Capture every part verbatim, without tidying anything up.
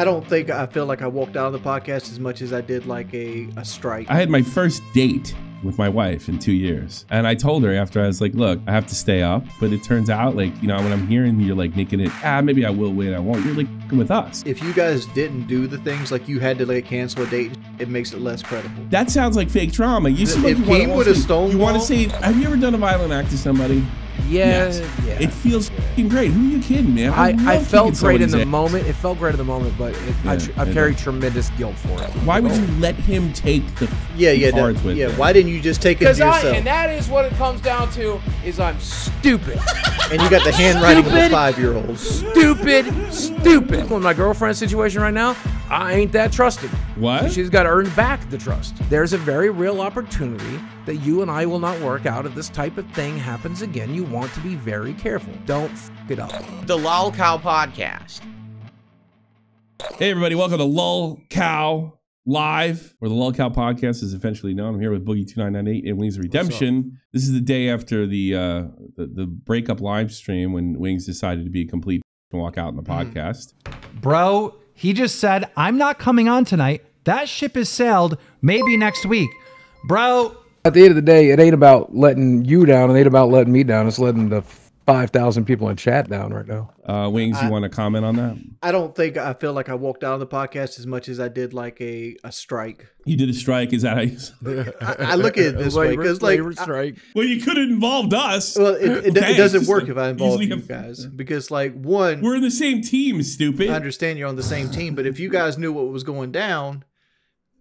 I don't think I feel like I walked out of the podcast as much as I did like a, a strike. I had my first date with my wife in two years. And I told her after, I was like, look, I have to stay up. But it turns out, like, you know, when I'm hearing you're like making it, ah, maybe I will win, I won't, you're like with us. If you guys didn't do the things, like you had to like cancel a date, it makes it less credible. That sounds like fake trauma. You see, if he would have stolen, you want to say, have you ever done a violent act to somebody? Yeah, yes. Yeah. It feels yeah. great. Who are you kidding, man? I, I, I felt great in the ass. moment. It felt great in the moment, but it, yeah, I, tr I carry tremendous guilt for it. Why would you let him take the yeah, yeah, cards that, with Yeah, him? Why didn't you just take it to I, yourself? And that is what it comes down to, is I'm stupid. And you got the handwriting stupid, of a five-year-old. Stupid, stupid. In my girlfriend's situation right now, I ain't that trusted. What? She's got to earn back the trust. There's a very real opportunity that you and I will not work out. If this type of thing happens again, you want to be very careful. Don't f it up. The Lolcow Podcast. Hey everybody, welcome to Lolcow Live, where the Lolcow Podcast is eventually known. I'm here with Boogie two nine nine eight and Wings of Redemption. This is the day after the, uh, the, the breakup live stream when Wings decided to be a complete and walk out on the podcast. Mm. Bro, he just said, I'm not coming on tonight. That ship has sailed. Maybe next week. Bro. At the end of the day, it ain't about letting you down. It ain't about letting me down. It's letting the five thousand people in chat down right now. Uh, Wings, I, you want to comment on that? I don't think I feel like I walked out of the podcast as much as I did like a, a strike. You did a strike? Is that how you... I, I look at it this way. Because like, strike. I, well, you could have involved us. Well, it, it, okay, it doesn't work like, if I involve you have, guys. Because like, one... We're in the same team, stupid. I understand you're on the same team, but if you guys knew what was going down...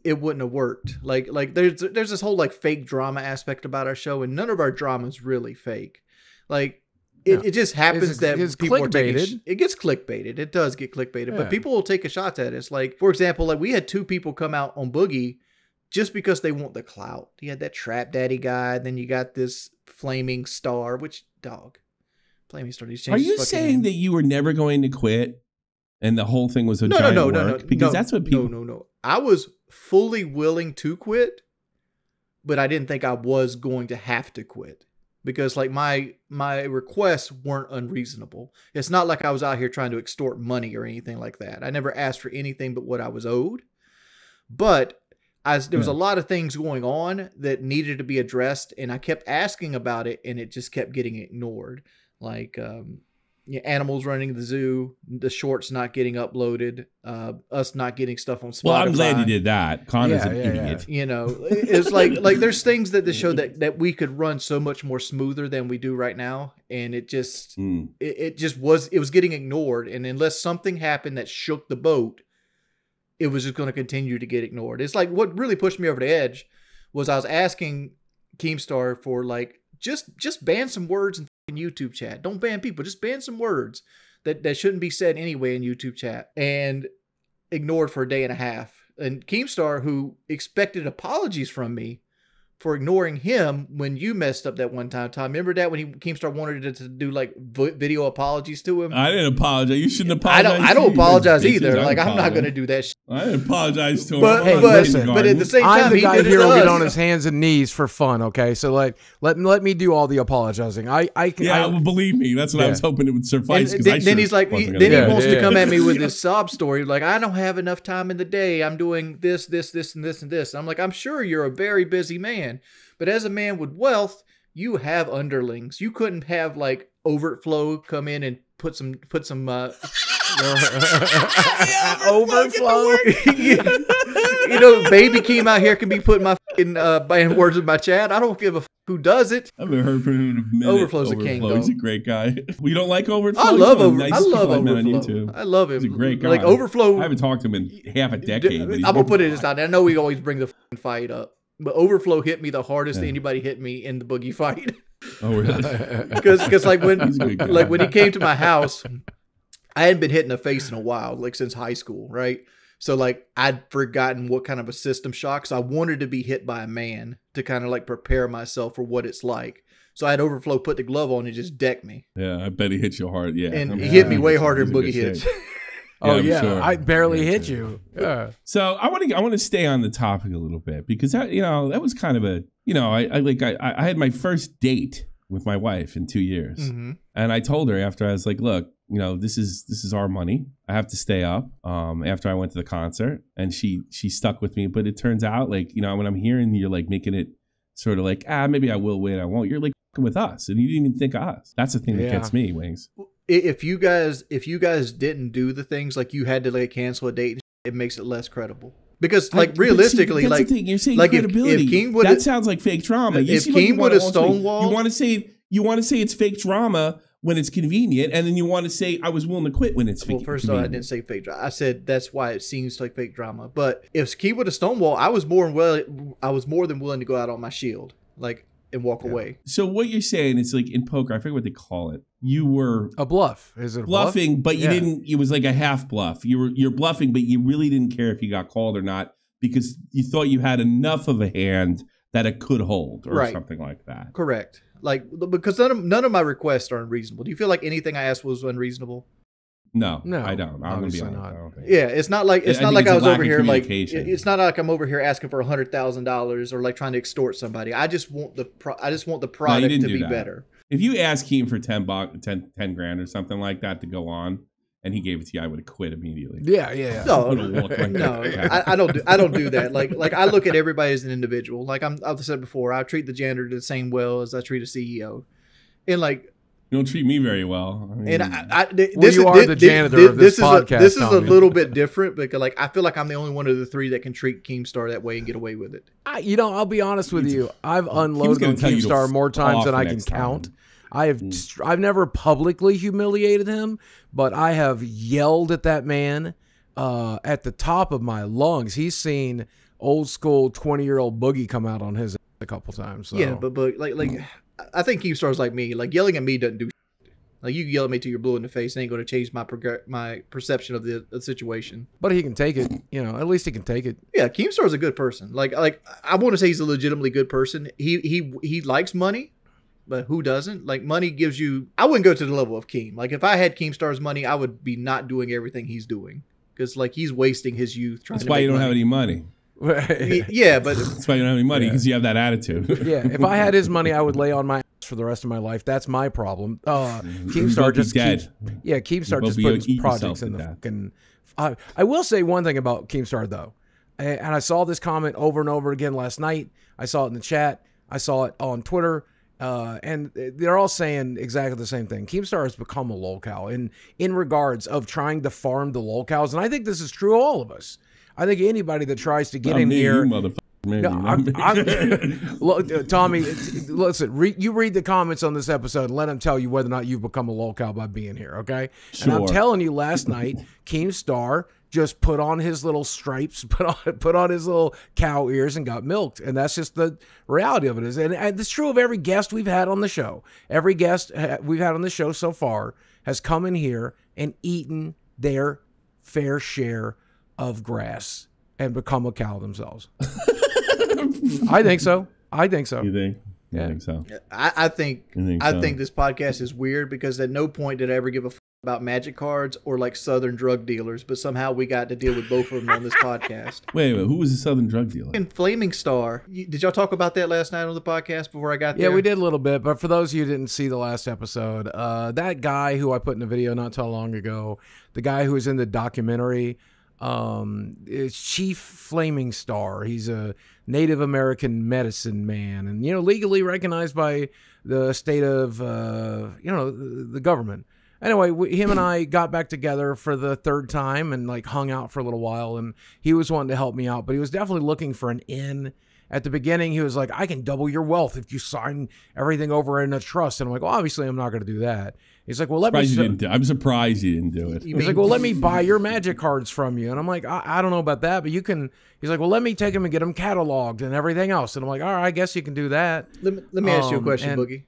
It wouldn't have worked. Like, like there's there's this whole like fake drama aspect about our show, and none of our drama is really fake. Like, it, yeah. it just happens it's, that it's people clickbaited. Are taking it gets clickbaited. It does get clickbaited, yeah. But people will take a shot at it. It's like, for example, like we had two people come out on Boogie just because they want the clout. You had that Trap Daddy guy, and then you got this Flaming Star, which dog, Flaming Star. He's changed his fucking saying name. That you were never going to quit, and the whole thing was a no, giant no, no, work? No, no, because no, that's what people. No, no, no. I was fully willing to quit, but I didn't think I was going to have to quit because like my my requests weren't unreasonable. It's not like I was out here trying to extort money or anything like that. I never asked for anything but what I was owed, but I, there was yeah. a lot of things going on that needed to be addressed, and I kept asking about it, and it just kept getting ignored. Like um Yeah, animals running the zoo, the shorts not getting uploaded, uh, us not getting stuff on Spotify. Well, I'm glad you did that. Connor's yeah, an yeah, idiot. Yeah. You know, it's like like there's things that the show that that we could run so much more smoother than we do right now, and it just mm. it, it just was it was getting ignored, and unless something happened that shook the boat, it was just going to continue to get ignored. It's like what really pushed me over the edge was I was asking Keemstar for like just just ban some words and. YouTube chat. Don't ban people, just ban some words that that shouldn't be said anyway in YouTube chat, and ignored for a day and a half. And Keemstar, who expected apologies from me for ignoring him when you messed up that one time, Tom, remember that when he Keemstar wanted to, to do like video apologies to him? I didn't apologize. You shouldn't apologize. I don't. I don't apologize either. Like I'm not going to do that shit. I didn't apologize to him. But, hey, but, listen, but at the same time, I'm the he guy did here will get on his hands and knees for fun. Okay, so like let let me do all the apologizing. I I yeah. I, well, believe me, that's what yeah. I was hoping it would suffice. And, then, then he's like, he, then yeah, he wants yeah. to come at me with this sob story. Like I don't have enough time in the day. I'm doing this, this, this, and this, and this. And I'm like, I'm sure you're a very busy man. But as a man with wealth, you have underlings. You couldn't have like Overflow come in and put some put some uh, Overflow. You know, Baby Keem out here can be putting my fucking uh, banned words in my chat. I don't give a f who does it. I've never heard from him in a minute. Overflow's Overflow. a king. Though. He's a great guy. We don't like Overflow. I love Overflow. Nice I love Overflow. On YouTube. I love him. He's a great guy. Like Overflow. I haven't talked to him in half a decade. I'm gonna put it aside. I know we always bring the fucking fight up. But Overflow hit me the hardest yeah. anybody hit me in the Boogie fight. Oh, really? Because like when like when he came to my house, I hadn't been hit in the face in a while, like since high school, right? So like I'd forgotten what kind of a system shock. So I wanted to be hit by a man to kind of like prepare myself for what it's like. So I had Overflow put the glove on and just decked me. Yeah, I bet he hit you hard. Yeah, and I mean, he hit me way harder than Boogie hits. Yeah, oh I'm yeah, sure. I barely yeah, hit sure. you. Yeah. So I want to I want to stay on the topic a little bit because that, you know that was kind of a you know I, I like I I had my first date with my wife in two years. Mm-hmm. And I told her after, I was like, look, you know, this is this is our money. I have to stay up um, after I went to the concert. And she she stuck with me. But it turns out, like, you know, when I'm hearing you're like making it sort of like, ah, maybe I will win, I won't. You're like with us. And you didn't even think of us. That's the thing that yeah. gets me, Wings. If you guys if you guys didn't do the things, like you had to like cancel a date, it makes it less credible. Because like I, realistically, see, like the thing. You're saying like credibility. If, if Keem that sounds like fake drama. You if Keem like would have stonewalled, you want to say you want to say it's fake drama when it's convenient, and then you want to say I was willing to quit when it's fake. Well, first convenient. Of all, I didn't say fake drama. I said that's why it seems like fake drama. But if Keem would have stonewalled, I was more well, I was more than willing to go out on my shield, like and walk yeah. away. So what you're saying is like in poker, I forget what they call it. You were a bluff. Is it a bluffing? Bluff? But you yeah. didn't. It was like a half bluff. You were you're bluffing, but you really didn't care if you got called or not because you thought you had enough of a hand that it could hold or right. something like that. Correct. Like because none of, none of my requests are unreasonable. Do you feel like anything I asked was unreasonable? No, no, I don't. I'm gonna be honest. I don't think. Yeah, it's not like it's I not like it's I was over here like it's not like I'm over here asking for a hundred thousand dollars or like trying to extort somebody. I just want the pro I just want the product no, to be that. better. If you asked Keem for ten, buck, ten, ten grand or something like that to go on, and he gave it to you, I would have quit immediately. Yeah, yeah. No, like no, I, I don't do I don't do that. Like, like I look at everybody as an individual. Like I'm, I've said before, I treat the janitor the same well as I treat a C E O, and like you don't treat me very well. I mean, and I, I this well, you is, are this, the janitor this, of this, this podcast. Is a, this is a little bit different because, like, I feel like I'm the only one of the three that can treat Keemstar that way and get away with it. I, you know, I'll be honest with you. I've unloaded on Keemstar more times than I can count. Time. I have mm. I've never publicly humiliated him, but I have yelled at that man uh, at the top of my lungs. He's seen old school twenty year old Boogie come out on his a couple times. So. Yeah, but but like like mm. I think Keemstar's like me. Like yelling at me doesn't do shit. Like you yell at me till you're blue in the face. It ain't going to change my my perception of the, the situation. But he can take it. You know, at least he can take it. Yeah, Keemstar's a good person. Like like I want to say he's a legitimately good person. He he he likes money. But who doesn't? Like money gives you, I wouldn't go to the level of Keem. Like if I had Keemstar's money, I would be not doing everything he's doing. Cause like he's wasting his youth. Trying That's to why you don't money. have any money. Yeah, but that's why you don't have any money because yeah. you have that attitude. Yeah, if I had his money, I would lay on my ass for the rest of my life. That's my problem. Uh, Keemstar just keeps, yeah, Keemstar just putting projects in the fucking. I, I will say one thing about Keemstar though, and I saw this comment over and over again last night. I saw it in the chat. I saw it on Twitter. Uh, and they're all saying exactly the same thing. Keemstar has become a lolcow in, in regards of trying to farm the lolcows. And I think this is true of all of us. I think anybody that tries to get Not in me, here. You maybe, no, I'm, I'm, look, Tommy, listen, re, you read the comments on this episode and let them tell you whether or not you've become a lolcow by being here, okay? Sure. And I'm telling you, last night, Keemstar just put on his little stripes, put on put on his little cow ears and got milked. And that's just the reality of it. Is and, and it's true of every guest we've had on the show. Every guest we've had on the show so far has come in here and eaten their fair share of grass and become a cow themselves. I think so. I think so. You think? Yeah. I think so. I, I think, think I so. think this podcast is weird because at no point did I ever give a about magic cards or like Southern drug dealers, but somehow we got to deal with both of them on this podcast. Wait a minute, who was the Southern drug dealer? And Flaming Star. Did y'all talk about that last night on the podcast before I got there? Yeah, we did a little bit, but for those of you who didn't see the last episode, uh, that guy who I put in a video not too long ago, the guy who was in the documentary, um, is Chief Flaming Star. He's a Native American medicine man and, you know, legally recognized by the state of, uh, you know, the government. Anyway, we, him and I got back together for the third time and like hung out for a little while, and he was wanting to help me out, but he was definitely looking for an in. At the beginning, he was like, I can double your wealth if you sign everything over in a trust. And I'm like, well, obviously I'm not going to do that. He's like, well, let surprised me. You didn't do, I'm surprised you didn't do it. He's like, well, let me buy your magic cards from you. And I'm like, I, I don't know about that, but you can. He's like, well, let me take them and get them cataloged and everything else. And I'm like, all right, I guess you can do that. Let me, let me um, ask you a question, and, Boogie.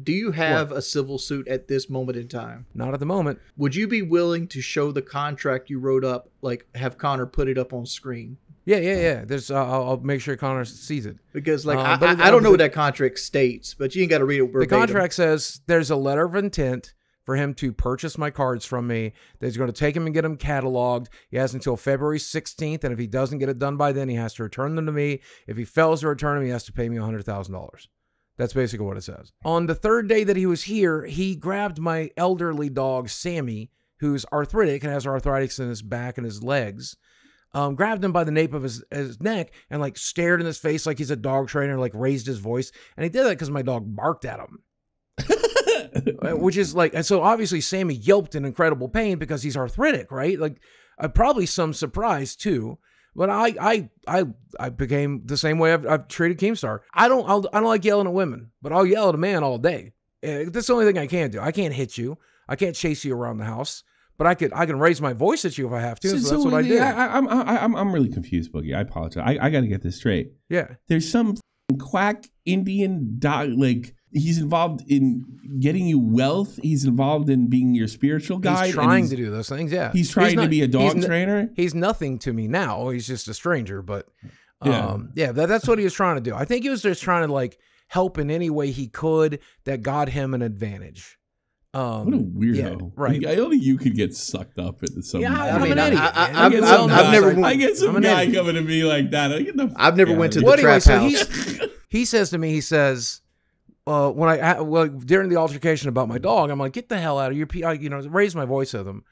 Do you have what? a civil suit at this moment in time? Not at the moment. Would you be willing to show the contract you wrote up, like have Connor put it up on screen? Yeah, yeah, yeah. There's, uh, I'll make sure Connor sees it. Because like uh, I, I, I don't know what that contract states, but you ain't got to read it verbatim. The contract says there's a letter of intent for him to purchase my cards from me. That's going to take him and get them cataloged. He has until February sixteenth, and if he doesn't get it done by then, he has to return them to me. If he fails to return them, he has to pay me one hundred thousand dollars. That's basically what it says. On the third day that he was here, he grabbed my elderly dog, Sammy, who's arthritic and has arthritis in his back and his legs, um, grabbed him by the nape of his, his neck and like stared in his face like he's a dog trainer, like raised his voice. And he did that because my dog barked at him. Which is like, and so obviously Sammy yelped in incredible pain because he's arthritic, right? Like uh, probably some surprise too. But I, I, I, I became the same way I've, I've treated Keemstar. I don't, I'll, I don't like yelling at women, but I'll yell at a man all day. That's the only thing I can do. I can't hit you. I can't chase you around the house. But I could, I can raise my voice at you if I have to. So, so that's so what I do. I, I'm, I'm, I'm really confused, Boogie. I apologize. I, I got to get this straight. Yeah. There's some quack Indian dog, like. He's involved in getting you wealth. He's involved in being your spiritual guide. He's trying he's, to do those things, yeah. He's trying he's not, to be a dog he's trainer. He's nothing to me now. He's just a stranger, but yeah, um, yeah that, that's what he was trying to do. I think he was just trying to like help in any way he could that got him an advantage. Um, what a weirdo! Yeah, right? I don't think you could get sucked up at some. Yeah, I mean, I, I, I, I've never. Like, went, I get some guy idiot. coming to me like that. I get the I've never went to the, the trap anyway, house. So he says to me, he says. Uh, when I, well, during the altercation about my dog, I'm like, get the hell out of your, I, you know, raise my voice at him.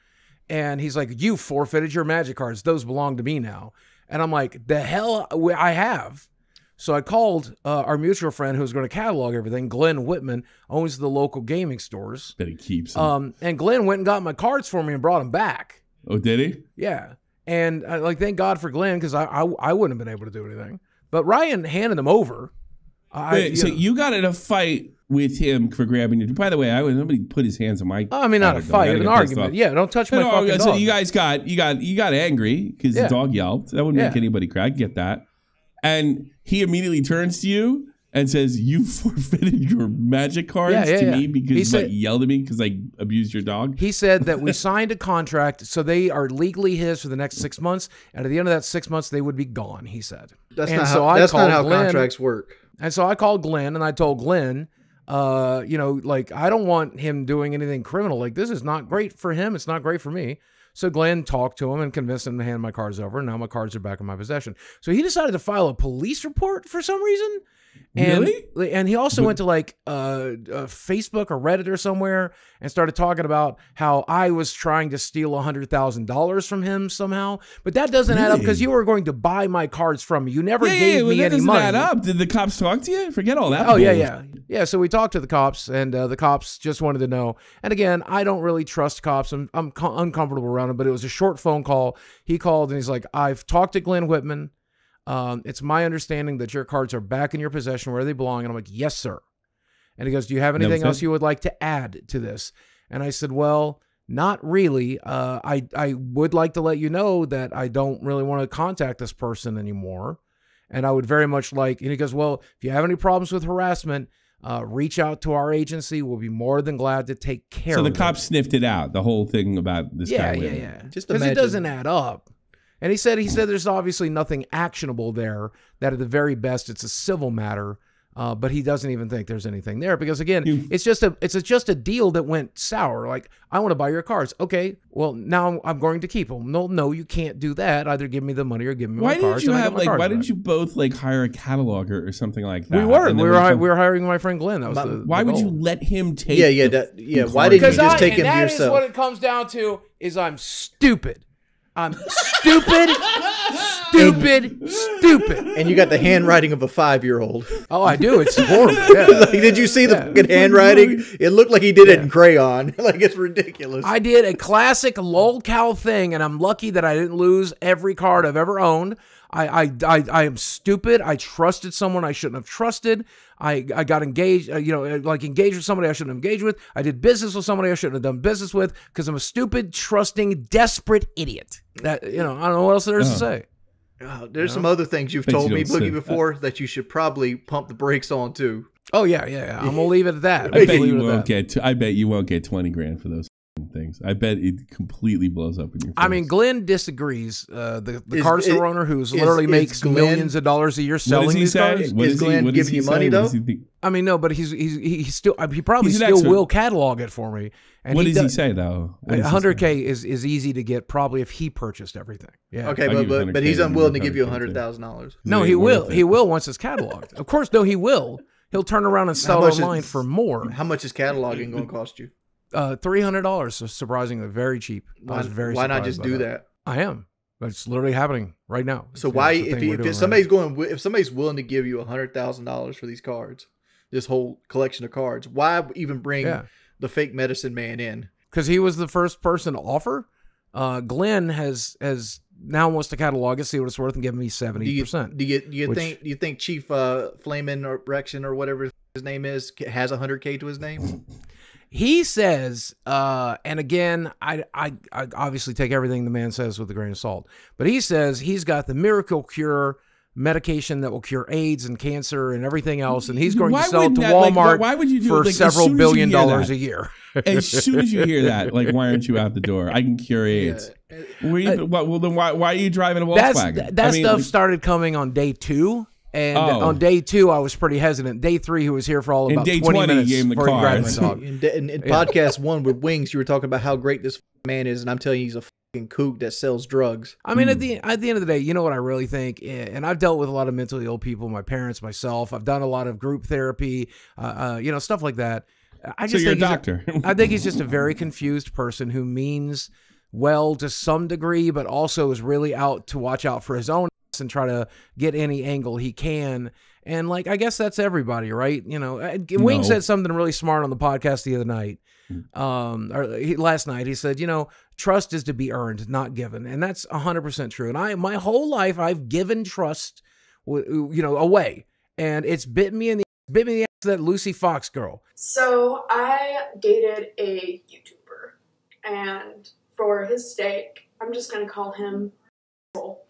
And he's like, you forfeited your magic cards. Those belong to me now. And I'm like, the hell I have. So I called uh, our mutual friend who's going to catalog everything. Glenn Whitman owns the local gaming stores. That he keeps. Um, and Glenn went and got my cards for me and brought them back. Oh, did he? Yeah. And I, like, thank God for Glenn, because I, I, I wouldn't have been able to do anything. But Ryan handed them over. I, Wait, you so know. you got in a fight with him for grabbing you. By the way, I was nobody put his hands on my. I mean, not a fight, an argument. Off. Yeah, don't touch no, my no, fucking so dog. So you guys got you got you got angry because yeah. the dog yelped. That wouldn't yeah. make anybody cry. I get that. And he immediately turns to you and says, "You forfeited your magic cards yeah, yeah, to yeah. me because he said, you yelled at me because I abused your dog." He said that we signed a contract, so they are legally his for the next six months, and at the end of that six months, they would be gone. He said, "That's and not so how, I that's not how Glenn, contracts work." And so I called Glenn and I told Glenn, uh, you know, like, I don't want him doing anything criminal. Like, this is not great for him. It's not great for me. So Glenn talked to him and convinced him to hand my cards over. And now my cards are back in my possession. So he decided to file a police report for some reason. And, really? And he also went to like uh, uh, Facebook or Reddit or somewhere and started talking about how I was trying to steal one hundred thousand dollars from him somehow. But that doesn't really? add up because you were going to buy my cards from me. You never yeah, gave yeah, me well, any money. That doesn't add up. Did the cops talk to you? Forget all that. Oh, yeah, yeah. Yeah, so we talked to the cops and uh, the cops just wanted to know. And again, I don't really trust cops. I'm, I'm uncomfortable around them, but it was a short phone call. He called and he's like, I've talked to Glenn Whitman. Um, it's my understanding that your cards are back in your possession where they belong. And I'm like, yes, sir. And he goes, do you have anything else you would like to add to this? And I said, well, not really. Uh, I, I would like to let you know that I don't really want to contact this person anymore. And I would very much like, and he goes, well, if you have any problems with harassment, uh, reach out to our agency. We'll be more than glad to take care of it. So the cops sniffed it out, the whole thing about this guy. Yeah, yeah, yeah. Just because it doesn't add up. And he said, he said, there's obviously nothing actionable there, that at the very best, it's a civil matter. Uh, but he doesn't even think there's anything there because, again, you, it's just a it's a, just a deal that went sour. Like, I want to buy your cards. OK, well, now I'm going to keep them. No, no, you can't do that. Either give me the money or give me my cards. Why did you have like why didn't you both like hire a cataloger or something like that? We were we were, hi we were hiring my friend Glenn. That was the, why the would you let him take? Yeah, yeah. That, yeah. Why didn't you just I, take him yourself? That is what it comes down to is I'm stupid. I'm stupid, stupid, stupid. And you got the handwriting of a five-year-old. Oh, I do. It's horrible. Yeah. Like, did you see the yeah. fucking handwriting? It looked like he did yeah. it in crayon. Like, it's ridiculous. I did a classic lolcow thing, and I'm lucky that I didn't lose every card I've ever owned. I, I, I, I am stupid. I trusted someone I shouldn't have trusted. I, I got engaged, uh, you know, like engaged with somebody I shouldn't have engaged with. I did business with somebody I shouldn't have done business with because I'm a stupid, trusting, desperate idiot. That, you know, I don't know what else there is oh. to say. Oh, there's no. some other things you've told me, Boogie, before that. that you should probably pump the brakes on too. Oh yeah, yeah, yeah. I'm gonna leave it at that. I bet you won't get. I bet you won't get twenty grand for those things. I bet it completely blows up in your face. I mean, Glenn disagrees. Uh, the the is, car store it, owner who's is, literally is makes Glenn, millions of dollars a year selling these say? cars. What is, is Glenn he, what giving you money though? I mean, no, but he's he's he's still he probably he's still will catalog it for me. And what he does he say though? one hundred K is is easy to get probably if he purchased everything. Yeah. Okay, I'll but but, but he's unwilling to give you one hundred thousand dollars. No, he will. He will once it's cataloged. Of course, no, he will. He'll turn around and sell it online is, for more. How much is cataloging going to cost you? Uh, three hundred dollars, so surprisingly very cheap. Why, I was very why not just do that? that? I am. It's literally happening right now. So it's, why, you know, if, you, if, if somebody's right going, if somebody's willing to give you one hundred thousand dollars for these cards, this whole collection of cards, why even bring yeah. the fake medicine man in? Because he was the first person to offer. Uh, Glenn has has now wants to catalog it, see what it's worth, and give me seventy percent. Do you do you which, think do you think Chief uh, Flaming or Rexon or whatever his name is has a hundred k to his name? He says, uh, and again, I, I I obviously take everything the man says with a grain of salt, but he says he's got the miracle cure medication that will cure AIDS and cancer and everything else, and he's going why to sell it to that, Walmart like, why would you do for like, several billion dollars that, a year. As soon as you hear that, like, why aren't you out the door? I can cure AIDS. Yeah. You, uh, well, then why, why are you driving a Volkswagen? That, that I mean, stuff like, started coming on day two, and oh. on day two, I was pretty hesitant. Day three, he was here for all about twenty minutes you gave him the cards. In, in, in yeah. podcast one with Wings, you were talking about how great this man is, and I'm telling you, he's a and kook that sells drugs. I mean, mm. at the at the end of the day, you know what I really think, and I've dealt with a lot of mentally ill people, my parents, myself. I've done a lot of group therapy, uh, uh, you know, stuff like that. I just so you're think a doctor. A, I think he's just a very confused person who means well to some degree, but also is really out to watch out for his own ass and try to get any angle he can. And like, I guess that's everybody, right? You know, Wing said something really smart on the podcast the other night. Um, or he, last night he said, you know, trust is to be earned, not given. And that's a hundred percent true. And I, my whole life I've given trust, you know, away, and it's bit me in the, bit me in the ass, that Lucy Fox girl. So I dated a YouTuber, and for his sake, I'm just going to call him asshole.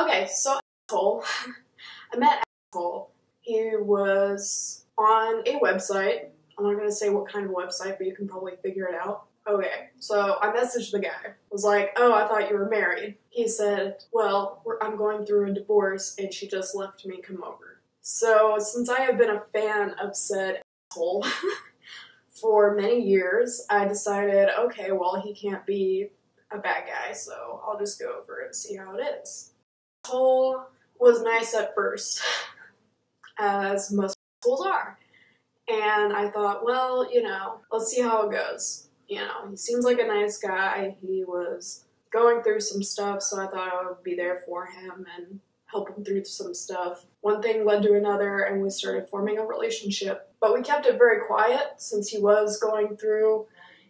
Okay. So asshole, I met asshole. He was on a website. I'm not going to say what kind of website, but you can probably figure it out. Okay, so I messaged the guy. I was like, oh, I thought you were married. He said, well, we're, I'm going through a divorce, and she just left me, come over. So since I have been a fan of said asshole for many years, I decided, okay, well, he can't be a bad guy, so I'll just go over and see how it is. Asshole was nice at first, as most assholes are. And I thought, well, you know, let's see how it goes. You know, he seems like a nice guy. He was going through some stuff, so I thought I would be there for him and help him through some stuff. One thing led to another, and we started forming a relationship. But we kept it very quiet since he was going through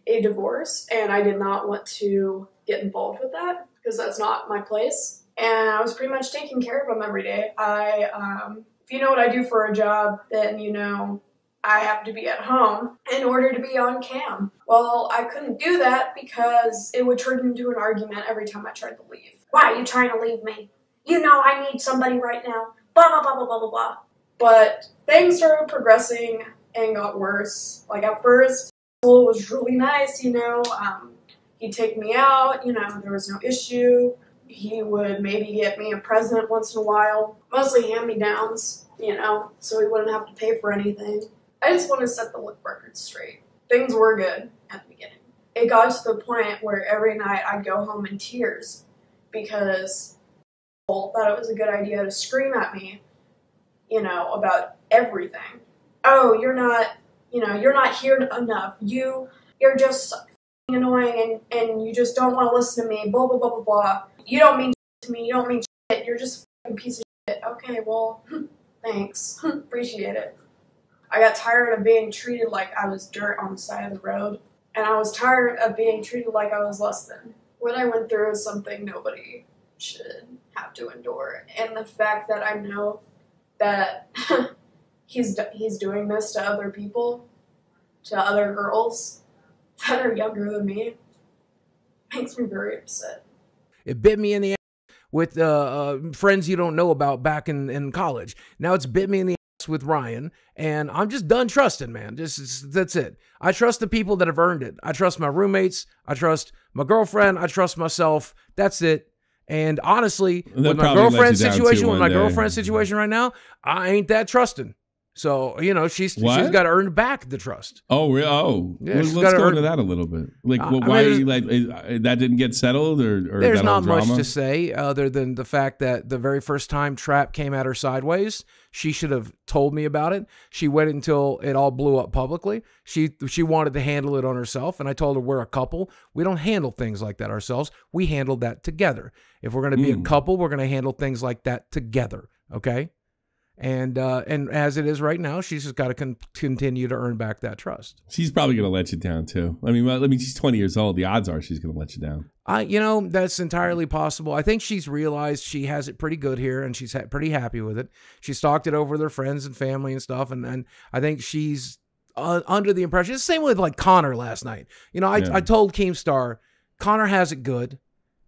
a divorce, and I did not want to get involved with that because that's not my place. And I was pretty much taking care of him every day. I, um, if you know what I do for a job, then you know I have to be at home in order to be on cam. Well, I couldn't do that because it would turn into an argument every time I tried to leave. Why are you trying to leave me? You know I need somebody right now. Blah, blah, blah, blah, blah, blah, blah. But things started progressing and got worse. Like at first, it was really nice, you know. Um, he'd take me out, you know, there was no issue. He would maybe get me a present once in a while. Mostly hand-me-downs, you know, so he wouldn't have to pay for anything. I just want to set the record straight. Things were good at the beginning. It got to the point where every night I'd go home in tears because people thought it was a good idea to scream at me, you know, about everything. Oh, you're not, you know, you're not here enough. You, you're just f***ing annoying and, and you just don't want to listen to me, blah, blah, blah, blah, blah. You don't mean to me. You don't mean shit. You're just a f***ing piece of shit. Okay, well, thanks. Appreciate it. I got tired of being treated like I was dirt on the side of the road, and I was tired of being treated like I was less than. What I went through is something nobody should have to endure, and the fact that I know that he's he's doing this to other people, to other girls that are younger than me, makes me very upset. It bit me in the ass with uh, uh, friends you don't know about back in, in college. Now it's bit me in the with Ryan, and I'm just done trusting, man. Just that's it. I trust the people that have earned it. I trust my roommates. I trust my girlfriend. I trust myself. That's it. And honestly, with my girlfriend situation, with my girlfriend situation right now, I ain't that trusting. So, you know, she's what? she's got to earn back the trust. Oh, really? Oh, yeah, well, let's go earn... into that a little bit. Like, uh, well, why I mean, like that didn't get settled, or, or there's not much to say other than the fact that the very first time Trap came at her sideways, she should have told me about it. She waited until it all blew up publicly. She she wanted to handle it on herself, and I told her we're a couple. We don't handle things like that ourselves. We handled that together. If we're going to be mm. a couple, we're going to handle things like that together. Okay. And uh, and as it is right now, she's just got to con continue to earn back that trust. She's probably going to let you down too. I mean, well, I mean, she's twenty years old. The odds are she's going to let you down. I, you know, that's entirely possible. I think she's realized she has it pretty good here, and she's ha pretty happy with it. She's talked it over with her friends and family and stuff, and and I think she's uh, under the impression. It's the same with like Connor last night. You know, I yeah. I told Keemstar, Connor has it good.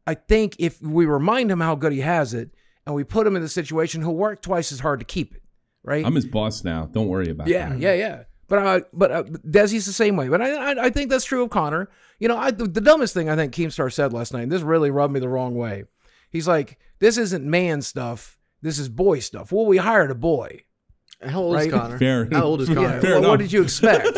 I think if we remind him how good he has it, and we put him in the situation, he'll work twice as hard to keep it, right? I'm his boss now. Don't worry about it. Yeah, that. yeah, yeah. But uh, but uh, Desi's the same way. But I, I I think that's true of Connor. You know, I, the, the dumbest thing I think Keemstar said last night, and this really rubbed me the wrong way. He's like, this isn't man stuff. This is boy stuff. Well, we hired a boy. How old right? is Connor? Fair. How old is Connor? Yeah, fair well, what did you expect?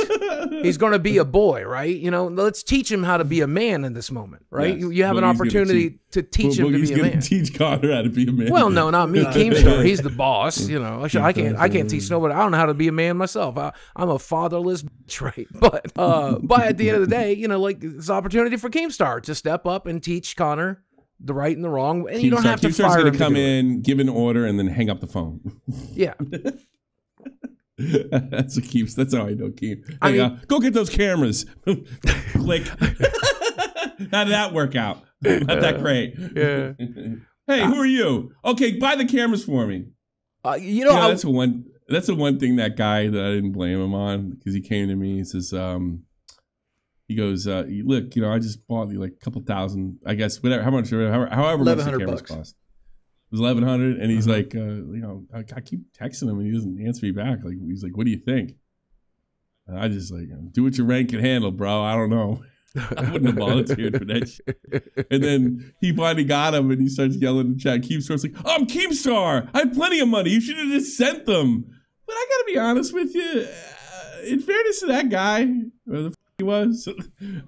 He's going to be a boy, right? You know, let's teach him how to be a man in this moment, right? Yes, you, you have an opportunity teach. to teach Bo him Boogie's to be a man. Teach Connor how to be a man. Well, no, not me. Keemstar, he's the boss. You know, I can't, I can't teach nobody. I don't know how to be a man myself. I, I'm a fatherless bitch, right? But, uh, but at the end of the day, you know, like it's an opportunity for Keemstar to step up and teach Connor the right and the wrong, and Keemstar, you don't have to Keemstar's fire him. Keemstar's going to come in, it. give an order, and then hang up the phone. Yeah. That's what keeps. That's how I know Keem. Hey, I mean, uh, go get those cameras. Click. How did that work out? Not yeah, that great. Yeah. Hey, uh, who are you? Okay, buy the cameras for me. Uh, you know, you know that's one. That's the one thing that guy that I didn't blame him on, because he came to me. He says, um, he goes, uh, look, you know, I just bought you like a couple thousand. I guess whatever. How much? However, however much the cameras bucks. cost. It was eleven hundred, and he's uh-huh. like, uh, you know, I, I keep texting him, and he doesn't answer me back. Like, he's like, what do you think? And I just like, do what your rank can handle, bro. I don't know. I wouldn't have volunteered for that shit. And then he finally got him, and he starts yelling in the chat. Keemstar's like, oh, I'm Keemstar. I have plenty of money. You should have just sent them. But I got to be honest with you. Uh, in fairness to that guy, where the f he was,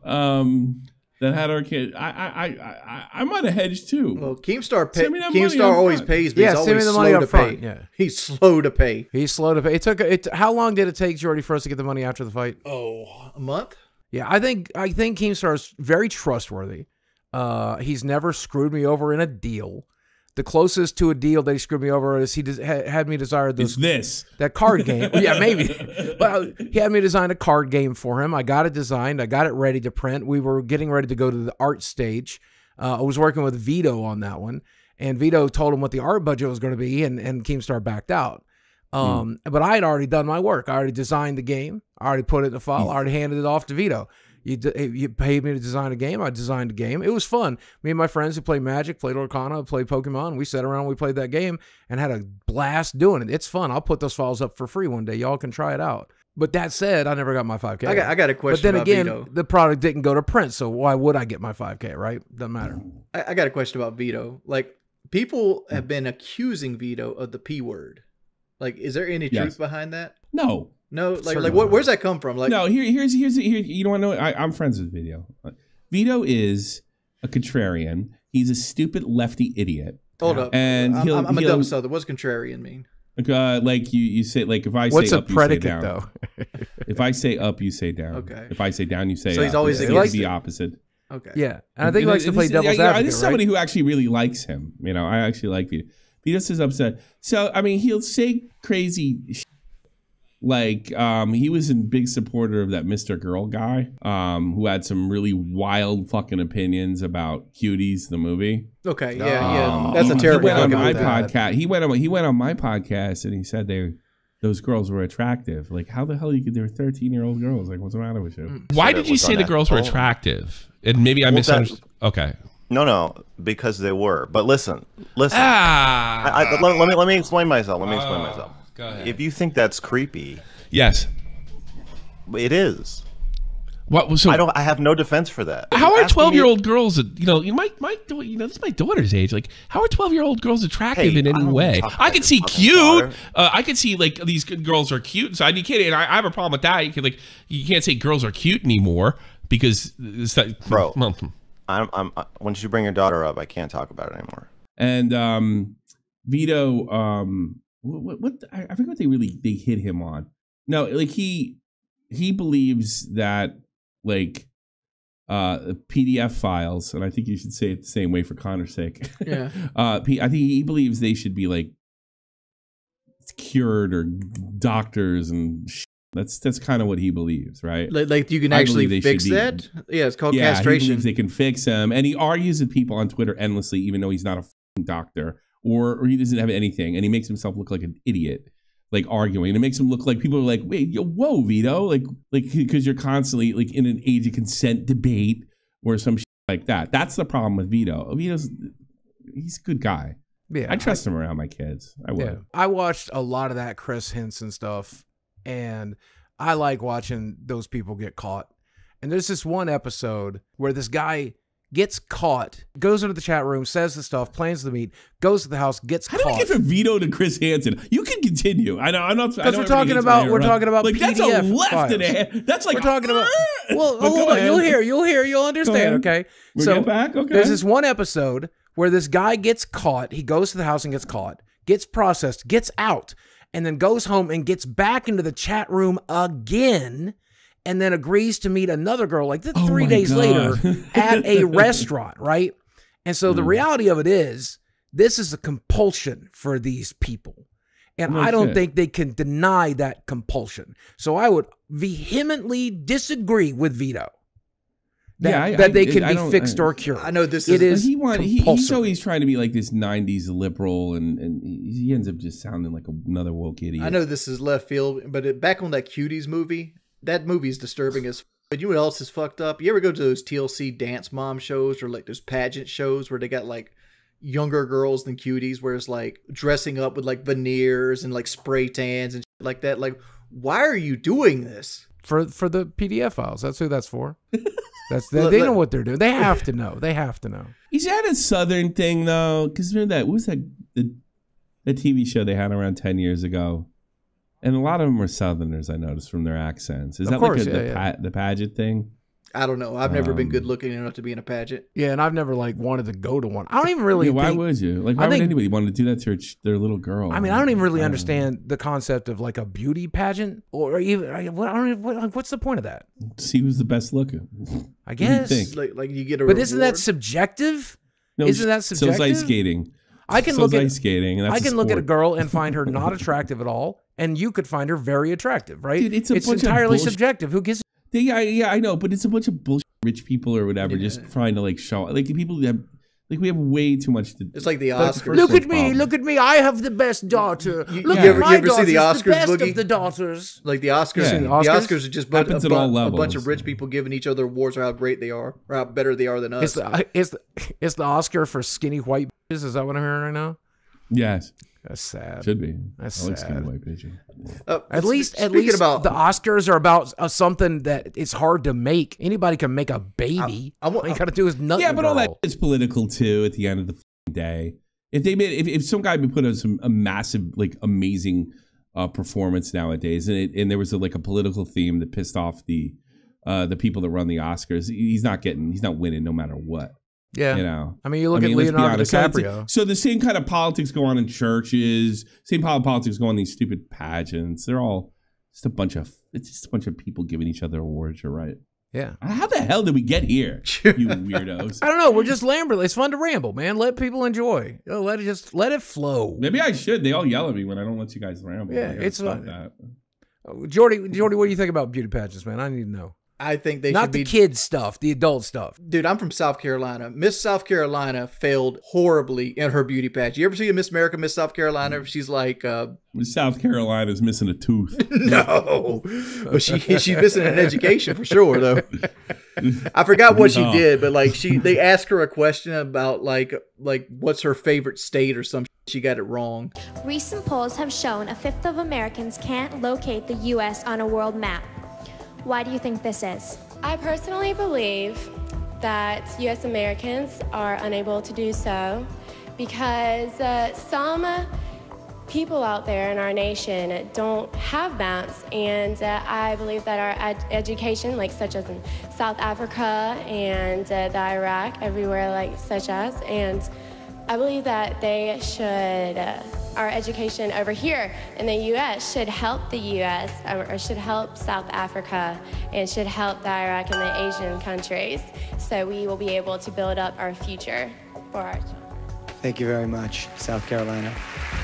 um... that had our kid. I I I I might have hedged too. Well, Keemstar pay, Keemstar always pays, but yeah, he's always slow to pay. Yeah. He's slow to pay. He's slow to pay. It took it. How long did it take, Jordy, for us to get the money after the fight? Oh, a month. Yeah, I think I think Keemstar is very trustworthy. Uh, he's never screwed me over in a deal. The closest to a deal that he screwed me over is he had me desire this, this. that card game. Well, yeah, maybe. But I, he had me design a card game for him. I got it designed. I got it ready to print. We were getting ready to go to the art stage. Uh, I was working with Vito on that one. And Vito told him what the art budget was going to be, and, and Keemstar backed out. Um, mm. But I had already done my work. I already designed the game. I already put it in a file. Mm. I already handed it off to Vito. You, you paid me to design a game. I designed a game. It was fun. Me and my friends who play Magic, played Arcana, played Pokemon. We sat around, we played that game, and had a blast doing it. It's fun. I'll put those files up for free one day. Y'all can try it out. But that said, I never got my five K. I got, I got a question. But then about again, Vito. The product didn't go to print, so why would I get my five K? Right? Doesn't matter. I, I got a question about Vito. Like, people have been accusing Vito of the P word. Like, is there any yes. truth behind that? No. No, like, like what, where's that come from? Like, no, here, here's, here's, here. You don't want to know. I, I'm friends with Vito. Vito is a contrarian. He's a stupid lefty idiot. Hold up, and I'm, he'll, I'm, I'm he'll, a dumb souther. What's contrarian mean? Uh, like you, you say, like if I say what's up, a predicate you say down. Though? If I say up, you say down. Okay. If I say down, you say. So he's up. always against the opposite. Okay. Yeah, and I think he likes to play devil's advocate. This is somebody who actually really likes him. You know, I actually like Vito. Vito's is upset. So I mean, he'll say crazy shit. Like, um, he was a big supporter of that Mister Girl guy, um, who had some really wild fucking opinions about Cuties, the movie. Okay, yeah, um, yeah, that's a terrible. He went on my podcast. He went on. He went on my podcast, and he said they, those girls were attractive. Like, how the hell you could? They were thirteen-year-old girls. Like, what's the matter with you? Why so did you say the girls were attractive? And maybe I well, misunderstood. Okay. No, no, because they were. But listen, listen. Ah. I, I, let, let me let me explain myself. Let me explain uh. myself. If you think that's creepy, yes, it is. What, so I don't. I have no defense for that. How are twelve-year-old girls? You know, you might, might, you know, this is my daughter's age. Like, how are twelve-year-old girls attractive hey, in any way? I can see cute. Uh, I can see like these good girls are cute. So I mean, you can't. And I, I have a problem with that. You can like, you can't say girls are cute anymore because it's not, bro. Well, I'm. I'm. Once you bring your daughter up, I can't talk about it anymore. And um, Vito, um, what? What? I forget what they really they hit him on. No, like he he believes that. Like uh, P D F files, and I think you should say it the same way for Connor's sake. Yeah, uh, P I think he believes they should be like cured or doctors and sh that's that's kind of what he believes, right? Like, like you can I actually fix that. Be, yeah, it's called yeah, castration. He believes they can fix them, and he argues with people on Twitter endlessly, even though he's not a f***ing doctor or or he doesn't have anything, and he makes himself look like an idiot. Like arguing, and it makes him look like people are like, wait, yo, whoa, Vito, like, like, because you're constantly like in an age of consent debate or some shit like that. That's the problem with Vito. Vito's, he's a good guy. Yeah, I trust I, him around my kids. I would. Yeah. I watched a lot of that Chris Hansen stuff, and I like watching those people get caught. And there's this one episode where this guy gets caught, goes into the chat room, says the stuff, plans the meet, goes to the house, gets caught. How do we get from Vito to Chris Hansen? You can continue. I know. I'm not. Because we're talking about we're talking about like that's a left in hand. That's like we're talking about. Well, hold on. You'll hear. You'll hear. You'll understand. Okay. So there's this one episode where this guy gets caught. He goes to the house and gets caught, gets processed, gets out, and then goes home and gets back into the chat room again. And then agrees to meet another girl like this oh three days God. later at a restaurant, right? And so mm. the reality of it is, this is a compulsion for these people. And no I don't shit. think they can deny that compulsion. So I would vehemently disagree with Vito that, yeah, I, that they I, can it, be fixed I, or cured. I know this it is, is he wanted, he, He's always trying to be like this nineties liberal, and, and he ends up just sounding like another woke idiot. I know this is left field, but it, back on that Cuties movie, that movie's disturbing as f but you know what else is fucked up? You ever go to those T L C dance mom shows or like those pageant shows where they got like younger girls than cuties where it's like dressing up with like veneers and like spray tans and shit like that? Like, why are you doing this? For for the P D F files. That's who that's for. That's the, They know what they're doing. They have to know. They have to know. Is that a Southern thing though? Because remember that, what was that, the, the T V show they had around ten years ago? And a lot of them were Southerners, I noticed, from their accents. Is of that course, like a, yeah, the, yeah. Pa the pageant thing? I don't know. I've never um, been good looking enough to be in a pageant. Yeah, and I've never like wanted to go to one. I don't even really. Yeah, why think, would you? Like, why think, would anybody want to do that to her, their little girl? I mean, I don't even really um, understand the concept of like a beauty pageant, or even I don't even, what, what's the point of that? See who's the best looking. I guess. You think? Like, like you get a. But reward. Isn't that subjective? No, isn't that subjective? So it's ice skating. I can so look at ice skating. And that's I can look at a girl and find her not attractive at all. And you could find her very attractive, right? Dude, it's a it's bunch entirely of subjective. Who gives? They, yeah, yeah, I know, but it's a bunch of bullshit rich people or whatever, yeah. just trying to like show like the people have like we have way too much to. It's like the Oscars. Look at me! Problem. Look at me! I have the best daughter. You, look yeah. at my you ever see the, Oscars, the best Boogie? Of the daughters. Like the Oscars, yeah. the Oscars, the Oscars are just but a, a bunch of rich people giving each other awards for how great they are, or how better they are than us. It's the, it's the, it's the Oscar for skinny white bitches. Is that what I'm hearing right now? Yes. That's sad. Should be. That's I sad. Like uh, at least, at least about, the Oscars are about uh, something that it's hard to make. Anybody can make a baby. I, I, all you got to do is nothing. Yeah, but girl. all that is political too. At the end of the day, if they made, if, if some guy put on some a massive, like amazing uh, performance nowadays, and it, and there was a, like a political theme that pissed off the uh, the people that run the Oscars, he's not getting, he's not winning, no matter what. Yeah, you know, I mean, you look I mean, at Leonardo DiCaprio. So the same kind of politics go on in churches. Same kind of politics go on in these stupid pageants. They're all just a bunch of it's just a bunch of people giving each other awards. You're right. Yeah. How the hell did we get here, you weirdos? I don't know. We're just lambert. It's fun to ramble, man. Let people enjoy. You know, let it just let it flow. Maybe I should. They all yell at me when I don't let you guys ramble. Yeah, it's not that. Jordy, Jordy, what do you think about beauty pageants, man? I need to know. I think they not should be not the kids stuff, the adult stuff. Dude, I'm from South Carolina. Miss South Carolina failed horribly in her beauty pageant. You ever see a Miss America, Miss South Carolina? She's like, uh, Miss South Carolina's missing a tooth. No, but she she's missing an education for sure, though. I forgot what no. she did, but like she they asked her a question about like like what's her favorite state or something. She got it wrong. Recent polls have shown a fifth of Americans can't locate the U S on a world map. Why do you think this is? I personally believe that U S Americans are unable to do so because uh, some people out there in our nation don't have maps, and uh, I believe that our ed education, like such as in South Africa and uh, the Iraq, everywhere like such as, and I believe that they should, uh, our education over here in the U S should help the U S or, or should help South Africa and should help the Iraq and the Asian countries, so we will be able to build up our future for our children. Thank you very much, South Carolina.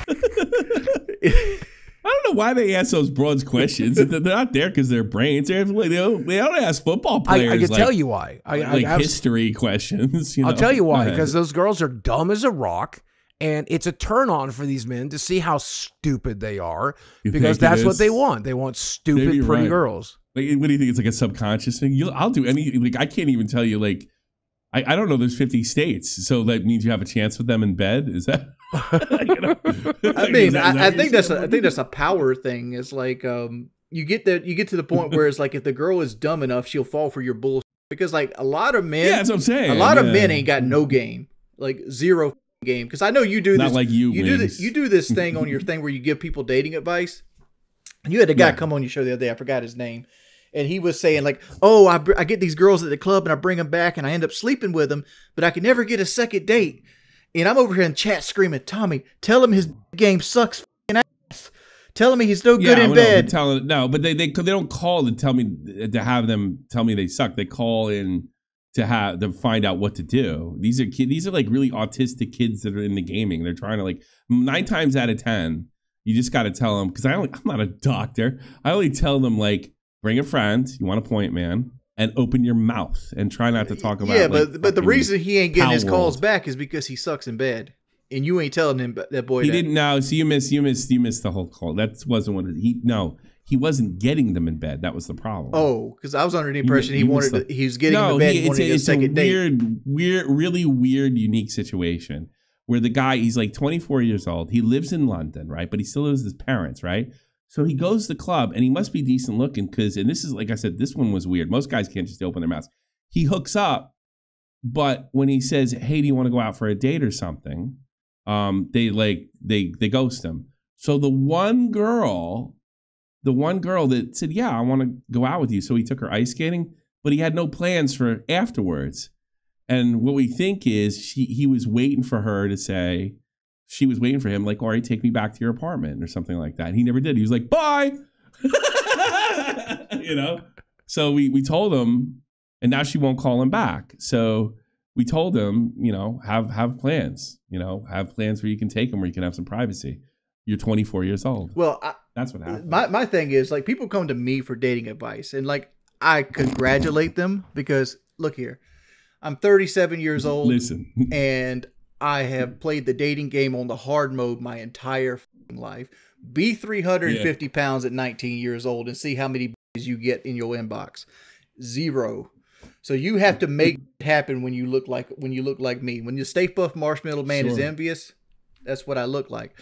I don't know why they ask those bronze questions. They're not there because they're brains. They're like, they don't, they don't ask football players. I, I can like, tell you why. I, like I, history questions. You know? I'll tell you why. Because those girls are dumb as a rock, and it's a turn on for these men to see how stupid they are. You because that's what they want. They want stupid, pretty right. girls. Like, what do you think? It's like a subconscious thing. You'll, I'll do any. Like, I can't even tell you. Like. I, I don't know. There's fifty states, so that means you have a chance with them in bed. Is that? You know? I mean, is that, is that I, I think that's a, I think that's a power thing. It's like um, you get that you get to the point where it's like if the girl is dumb enough, she'll fall for your bullshit. Because like a lot of men, yeah, that's what I'm saying. A lot yeah. of men ain't got no game, like zero game. Because I know you do. Not this, like you. You Wings. do this. You do this thing on your thing where you give people dating advice. And you had a guy yeah. come on your show the other day. I forgot his name. And he was saying like, oh, I, I get these girls at the club and I bring them back and I end up sleeping with them, but I can never get a second date. And I'm over here in chat screaming, Tommy, tell him his game sucks ass. Tell him he's no yeah, good in bed. Telling, no, but they, they they don't call to tell me to have them tell me they suck. They call in to have to find out what to do. These are kids. These are like really autistic kids that are in the gaming. They're trying to like nine times out of ten, you just got to tell them because I only, I'm not a doctor. I only tell them like. Bring a friend. You want a point man, and open your mouth and try not to talk about. Yeah, but like, but the reason he ain't getting his calls world. back is because he sucks in bed, and you ain't telling him that boy. He that. didn't know. So you missed you missed you missed the whole call. That wasn't what he. No, he wasn't getting them in bed. That was the problem. Oh, because I was under the impression you, he wanted the, to, he was getting no, them in bed. He, it's he a, it's a, a weird, date. weird, really weird, unique situation where the guy he's like twenty-four years old. He lives in London, right? But he still lives with his parents, right? So he goes to the club, and he must be decent looking because, and this is, like I said, this one was weird. Most guys can't just open their mouths. He hooks up, but when he says, hey, do you want to go out for a date or something, um, they, like, they, they ghost him. So the one girl, the one girl that said, yeah, I want to go out with you, so he took her ice skating, but he had no plans for afterwards. And what we think is she, he was waiting for her to say, she was waiting for him, like, all right, take me back to your apartment or something like that. And he never did. He was like, bye. You know? So we, we told him, and now she won't call him back. So we told him, you know, have have plans. You know, have plans where you can take him, where you can have some privacy. You're twenty-four years old. Well, I, that's what happened. My, my thing is, like, people come to me for dating advice. And, like, I congratulate them because, look here, I'm thirty-seven years old. Listen. And I have played the dating game on the hard mode my entire life. Be three hundred fifty yeah. pounds at nineteen years old and see how many you get in your inbox. Zero. So you have to make it happen when you look like when you look like me. When your Stay Puft Marshmallow Man sure. is envious, that's what I look like.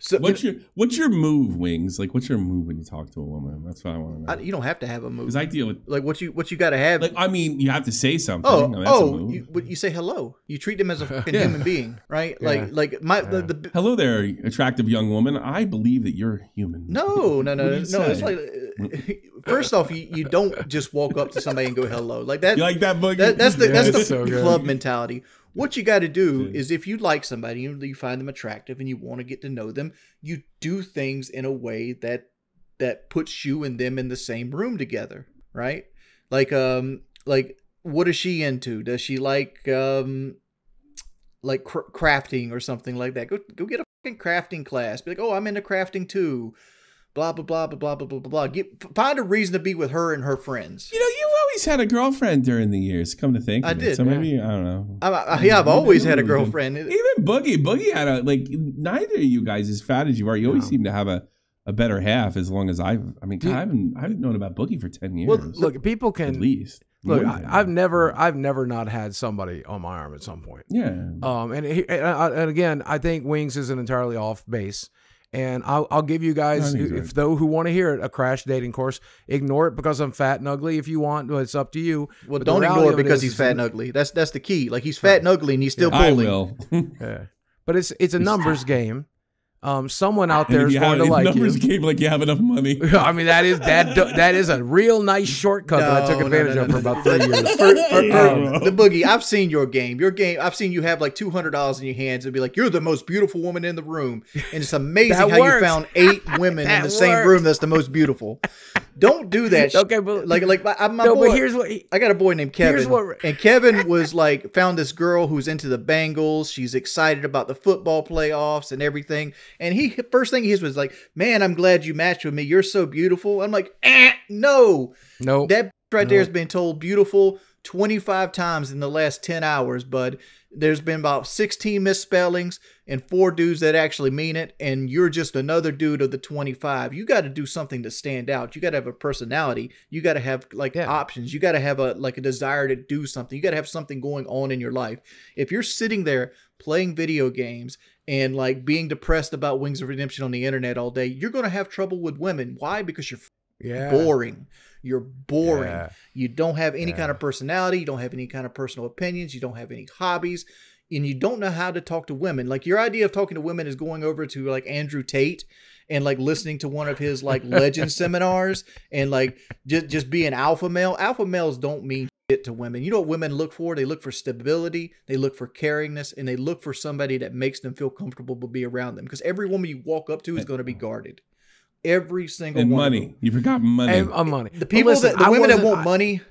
So what's your what's your move, Wings? Like, what's your move when you talk to a woman? That's what I want to know. I, you don't have to have a move. Because I deal with like what you what you got to have. Like, I mean, you have to say something. Oh, no, that's oh, a move. You, you say hello. You treat them as a fucking yeah. human being, right? Yeah. Like, like my yeah. the, the hello there, attractive young woman. I believe that you're human. No, no, no, no. Say? It's like first off, you, you don't just walk up to somebody and go hello like that. You like that, Boogie? That, that's the yeah, that's the so club good. mentality. What you got to do is if you like somebody and you find them attractive and you want to get to know them, you do things in a way that that puts you and them in the same room together, right? Like, um, like what is she into? Does she like, um, like cr crafting or something like that? Go go get a fucking crafting class. Be like, oh, I'm into crafting too. Blah blah blah blah blah blah blah blah. Get, find a reason to be with her and her friends. You know, you always had a girlfriend during the years. Come to think, of I it. did. So maybe yeah. I don't know. I, I, yeah, I've always had a girlfriend. Even Boogie, Boogie had a like. Neither of you guys, as fat as you are, you always no. seem to have a a better half. As long as I've, I mean, Dude, I haven't, I haven't known about Boogie for ten years. Well, look, people can at least. Look, I, I've never, I've never not had somebody on my arm at some point. Yeah. Um, and he, and, I, and again, I think Wings isn't entirely off base. And I'll, I'll give you guys, no, if those who want to hear it, a crash dating course. Ignore it because I'm fat and ugly. If you want, well, it's up to you. Well, but don't ignore it because it is, he's fat and ugly. That's that's the key. Like, he's fat and ugly, and he's still yeah, bullying. I will. yeah. But it's it's a he's numbers fat. game. Um, someone out there is going to like you. Numbers game, like you have enough money. I mean, that is that that is a real nice shortcut no, that I took advantage no, no, no, of for about three years. for, for, yeah. for, the Boogie, I've seen your game. Your game, I've seen you have like two hundred dollars in your hands and be like, "You're the most beautiful woman in the room," and it's amazing how works. you found eight women in the works. same room that's the most beautiful. Don't do that. Okay, but like, like my, my no, boy, but here's what he, I got a boy named Kevin, what, and Kevin was like found this girl who's into the Bengals. She's excited about the football playoffs and everything. And he first thing he was, was like, "Man, I'm glad you matched with me. You're so beautiful." I'm like, eh, no, no, nope. that right nope. there has been told beautiful twenty-five times in the last ten hours, bud. There's been about sixteen misspellings and four dudes that actually mean it, and you're just another dude of the twenty-five. You got to do something to stand out. You got to have a personality. You got to have like yeah. options. You got to have a like a desire to do something. You got to have something going on in your life. If you're sitting there playing video games and like being depressed about Wings of Redemption on the internet all day, you're going to have trouble with women. Why? Because you're yeah. boring. You're boring. Yeah. You don't have any yeah. kind of personality. You don't have any kind of personal opinions. You don't have any hobbies. And you don't know how to talk to women. Like, your idea of talking to women is going over to like Andrew Tate and like listening to one of his like legend seminars and like just, just be an alpha male. Alpha males don't mean shit to women. You know what women look for? They look for stability. They look for caringness. And they look for somebody that makes them feel comfortable to be around them. Because every woman you walk up to is going to be guarded. Every single and one. money. You forgot money. And uh, money. The people listen, that the I women that want I, money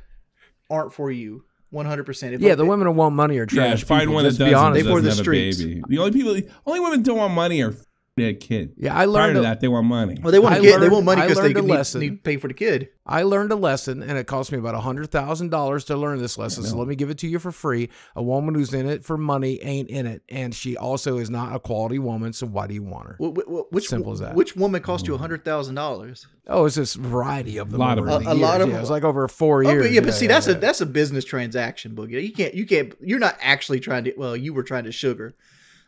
aren't for you. One hundred percent. Yeah, the it, women that want money are trash. Yeah, find one that doesn't, honest, doesn't the have streets. a baby. The only people, the only women don't want money are dead kid. Yeah, I learned Prior to a, that they want money. Well, they want kid, learned, they want money because they need, need to pay for the kid. I learned a lesson, and it cost me about a hundred thousand dollars to learn this lesson. So let me give it to you for free. A woman who's in it for money ain't in it, and she also is not a quality woman. So why do you want her? Well, well, which, Simple as that. Which woman cost you a hundred thousand dollars? Oh, it's this variety of the a lot of, of a, a lot of. Yeah, it was like over four years. Oh, but yeah, but yeah, see, yeah, that's yeah. a that's a business transaction, Boogie. You can't, you can't, you're not actually trying to. Well, you were trying to sugar.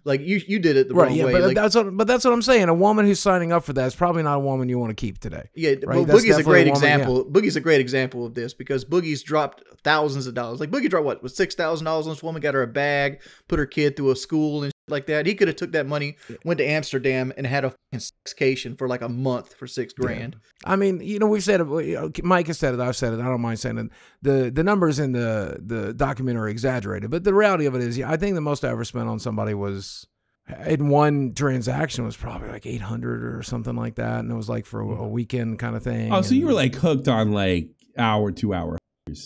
Like, you, you did it the right, wrong yeah, way. But, like, that's what, but that's what I'm saying. A woman who's signing up for that is probably not a woman you want to keep today. Yeah, right? Well, Boogie's a great a woman, example. Yeah. Boogie's a great example of this because Boogie's dropped thousands of dollars. Like, Boogie dropped, what, was six thousand dollars on this woman, got her a bag, put her kid through a school and shit like that. He could have took that money, went to Amsterdam, and had a fucking sexcation for like a month for six grand. Yeah. I mean, you know, we've said it. Mike has said it. I've said it. I don't mind saying it. The, the numbers in the, the documentary are exaggerated, but the reality of it is, yeah, I think the most I ever spent on somebody was, in one transaction was probably like eight hundred or something like that. And it was like for a, a weekend kind of thing. Oh, so and, you were like hooked on like hour, two hour.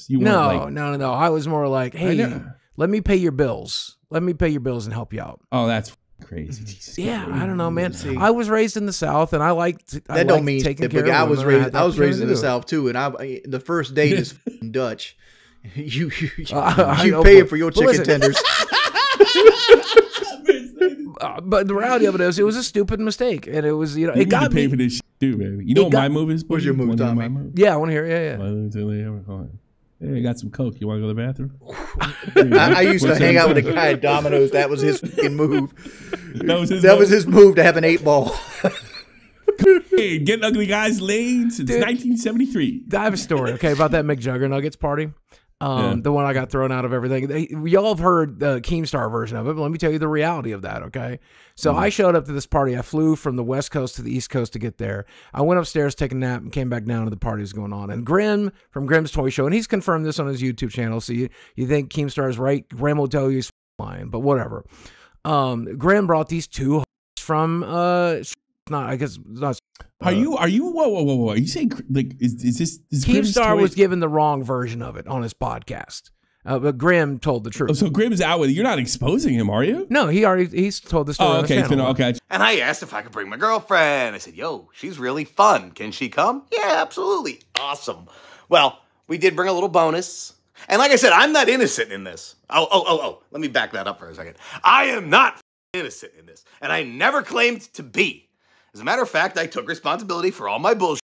You no, like, no, no, no. I was more like, hey, let me pay your bills. Let me pay your bills and help you out. Oh, that's crazy. Jesus yeah. God. I don't know, man. See, I was raised in the South and I liked, that I don't mean taking care of I was raised, I, I was raised in the South too. And I, the first date is Dutch. You, you, you, uh, you know, pay it for your chicken listen, tenders. Uh, but the reality of it is, it was a stupid mistake, and it was you know you it got to pay me. for this shit too, baby. You know what got, my move is? What's your move, Tommy? Move? Yeah, I want to hear. Yeah, yeah. Hey, I got some coke. You want to go to the bathroom? I, I used What's to hang out with a guy at Domino's. That was his move. That was his. That move? was his move to have an eight ball. Hey, getting ugly guys laid since Dude, nineteen seventy-three. I have a story, okay, about that McJugger Nuggets party. Um, yeah. The one I got thrown out of everything. Y'all have heard the Keemstar version of it, but let me tell you the reality of that, okay? So mm-hmm. I showed up to this party. I flew from the West Coast to the East Coast to get there. I went upstairs, took a nap, and came back down to the party that's going on. And Grimm from Grimm's Toy Show, and he's confirmed this on his YouTube channel, so you, you think Keemstar is right. Grimm will tell you he's lying, but whatever. Um, Grimm brought these two from... Uh, not I guess not are uh, you are you whoa whoa whoa whoa are you saying like is, is this is Keemstar was given the wrong version of it on his podcast uh, but Grimm told the truth. Oh, so Grimm's out with you're not exposing him, are you? No, he already he's told the story. Oh, okay, it's been, okay. And I asked if I could bring my girlfriend. I said, yo, she's really fun, can she come? Yeah, absolutely. Awesome. Well, we did bring a little bonus. And like I said, I'm not innocent in this. Oh oh oh oh let me back that up for a second. I am not innocent in this, and I never claimed to be. As a matter of fact, I took responsibility for all my bullshit,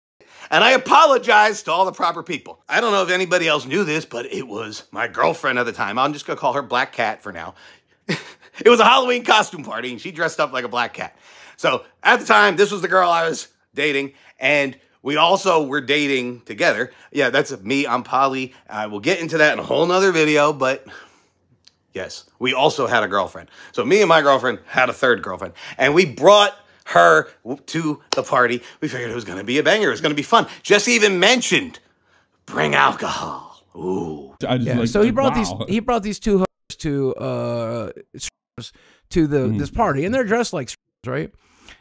and I apologized to all the proper people. I don't know if anybody else knew this, but it was my girlfriend at the time. I'm just going to call her Black Cat for now. It was a Halloween costume party, and she dressed up like a black cat. So at the time, this was the girl I was dating, and we also were dating together. Yeah, that's me. I'm Polly. I will get into that in a whole nother video, but yes, we also had a girlfriend. So me and my girlfriend had a third girlfriend, and we brought her to the party. We figured it was going to be a banger. It was going to be fun. Jesse even mentioned, bring alcohol. Ooh. I just yeah, like, so he brought wow. these. He brought these two hoes to uh to the mm. this party, and they're dressed like right.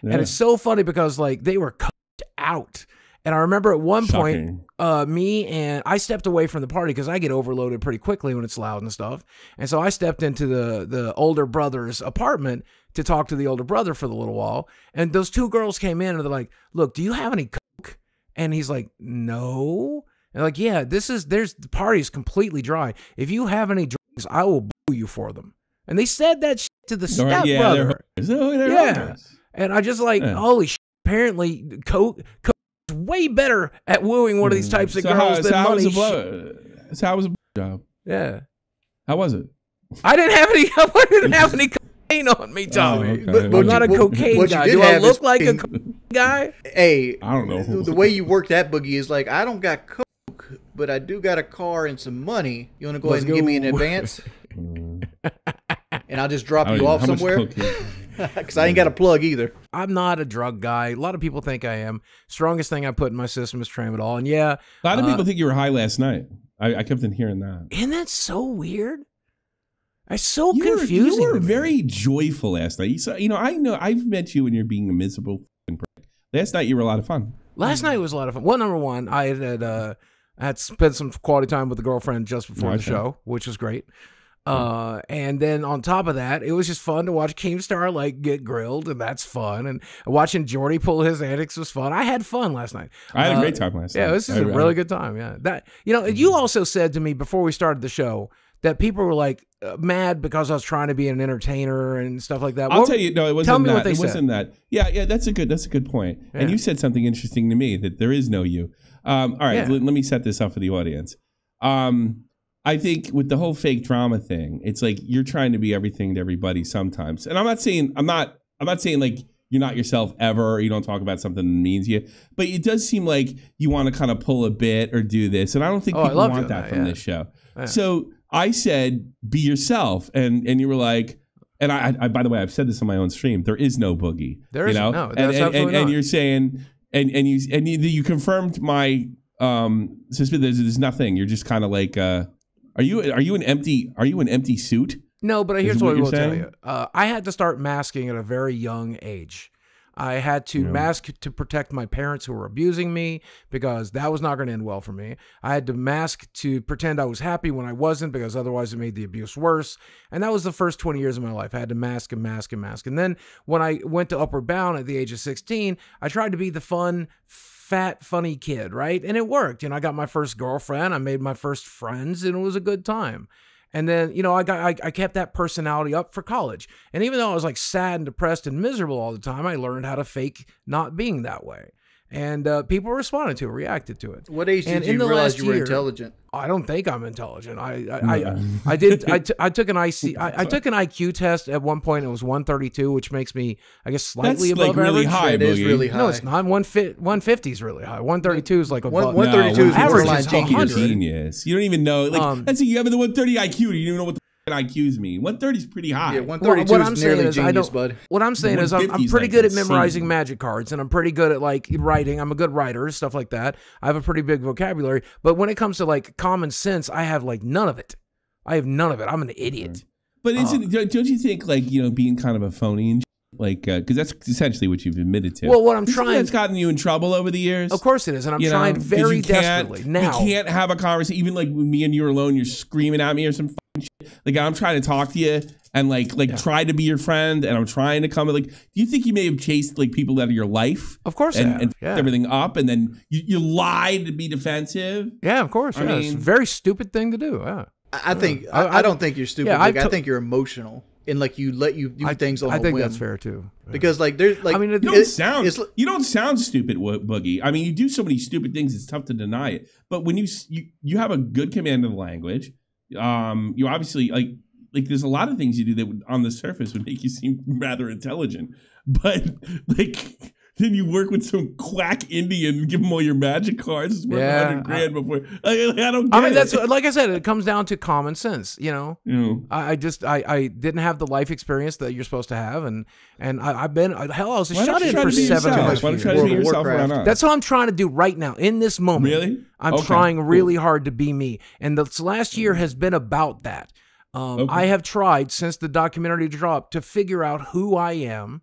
Yeah. And it's so funny because like they were cut out. And I remember at one Shocking. point, uh, me and I stepped away from the party because I get overloaded pretty quickly when it's loud and stuff. And so I stepped into the the older brother's apartment to talk to the older brother for the little while. And those two girls came in and they're like, "Look, do you have any coke?" And he's like, "No." And they're like, "Yeah, this is there's the party's completely dry. If you have any drugs, I will boo you for them." And they said that shit to the step right, yeah, brother. They're, they're yeah. And I just like, yeah. holy shit, apparently coke. coke way better at wooing one of these types of so girls how, than so money. That's how it was a job. Yeah. How was it? I didn't have any. I didn't have any cocaine on me, Tommy. Oh, okay. but, but I'm not you, a cocaine what, guy. What do I look like a cocaine guy? Hey, I don't know. The way you work that boogie is like, I don't got coke, but I do got a car and some money. You want to go Let's ahead and go. give me an advance? And I'll just drop you mean, off somewhere. Because I ain't got a plug either. I'm not a drug guy. A lot of people think I am. Strongest thing I put in my system is tramadol. And yeah. A lot of uh, people think you were high last night. I, I kept in hearing that. Isn't that so weird? That's so you confusing. Were, you were very joyful last night. You, saw, you know, I know I've met you when you're being a miserable f***ing prick. Last night you were a lot of fun. Last night was a lot of fun. Well, number one, I had, uh, I had spent some quality time with a girlfriend just before no, the show, which was great. Uh, and then on top of that, it was just fun to watch Keemstar like get grilled, and that's fun. And watching Jordy pull his antics was fun. I had fun last night. I had uh, a great time last night. Yeah, this is I, a really I, good time. Yeah, that you know, you also said to me before we started the show that people were like uh, mad because I was trying to be an entertainer and stuff like that. I'll what, tell you, no, it wasn't. Tell me that. What they it said. Wasn't that. Yeah, yeah, that's a good, that's a good point. Yeah. And you said something interesting to me that there is no you. Um, all right, yeah. let, let me set this up for the audience. Um. I think with the whole fake drama thing, it's like you're trying to be everything to everybody sometimes. And I'm not saying I'm not I'm not saying like you're not yourself ever, or you don't talk about something that means you, but it does seem like you want to kind of pull a bit or do this. And I don't think oh, people want that, that from yeah. this show. Yeah. So I said, be yourself. And and you were like, and I, I by the way, I've said this on my own stream. There is no boogie. There is no. That's and, absolutely and, and, and you're saying and, and you and you, you confirmed my um suspicion. There's, there's nothing. You're just kind of like uh Are you are you an empty are you an empty suit? No, but here's what I will tell you. Uh, I had to start masking at a very young age. I had to yeah. mask to protect my parents who were abusing me because that was not going to end well for me. I had to mask to pretend I was happy when I wasn't because otherwise it made the abuse worse. And that was the first twenty years of my life. I had to mask and mask and mask. And then when I went to Upward Bound at the age of sixteen, I tried to be the fun, fat, funny kid, right? And it worked. You know, I got my first girlfriend. I made my first friends and it was a good time. And then, you know, I got I, I kept that personality up for college. And even though I was like sad and depressed and miserable all the time, I learned how to fake not being that way. And uh, people responded to it, reacted to it. What age did you realize you were intelligent? I don't think I'm intelligent. I I, no. I, I did I, t I took an I C I, I took an I Q test at one point. It was one thirty-two, which makes me I guess slightly That's above like really average. High, it is really high. No, it's not. one fifty is really high. one thirty-two is like a one, one thirty-two no, is average. Is one hundred. Genius. You don't even know. Like um, let's see, you have the one thirty I Q. You don't even know what the I Qs mean. one thirty is pretty high. Yeah, one thirty-two well, what is nearly is genius, bud. What I'm saying is I'm, I'm pretty like good at memorizing insane. magic cards, and I'm pretty good at like writing. I'm a good writer, stuff like that. I have a pretty big vocabulary, but when it comes to like common sense, I have like none of it. I have none of it. I'm an idiot. But isn't, uh, don't you think like, you know, being kind of a phony and like, because uh, that's essentially what you've admitted to. Well, what I'm trying that's gotten you in trouble over the years. Of course it is, and I'm you trying know, very desperately now. You can't have a conversation, even like when me and you are alone. You're screaming at me or some fucking shit. Like I'm trying to talk to you and like like yeah. try to be your friend, and I'm trying to come. Like, do you think you may have chased like people out of your life? Of course, and, and yeah. everything up, and then you, you lied to be defensive. Yeah, of course. I yeah, mean, it's a very stupid thing to do. Yeah. I, I think I, I, I don't think you're stupid. Yeah, like, I think you're emotional. And like you let you do I, things on I a think whim. That's fair too, yeah. because like there's like I mean it, you don't it, sound it's, you don't sound stupid, Boogie. I mean you do so many stupid things; it's tough to deny it. But when you you, you have a good command of the language, um, you obviously like Like, there's a lot of things you do that would, on the surface would make you seem rather intelligent. But, like, then you work with some quack Indian and give him all your magic cards. It's worth yeah, one hundred grand I, before. Like, I don't get I mean, it. That's, like I said, it comes down to common sense, you know? Yeah. I, I just, I, I didn't have the life experience that you're supposed to have. And, and I, I've been, hell, I was a shut in for seven months. Why don't you try to be yourself? Why not? That's what I'm trying to do right now, in this moment. Really? I'm okay. trying really cool. hard to be me. And this last year has been about that. Um, okay. I have tried, since the documentary dropped, to figure out who I am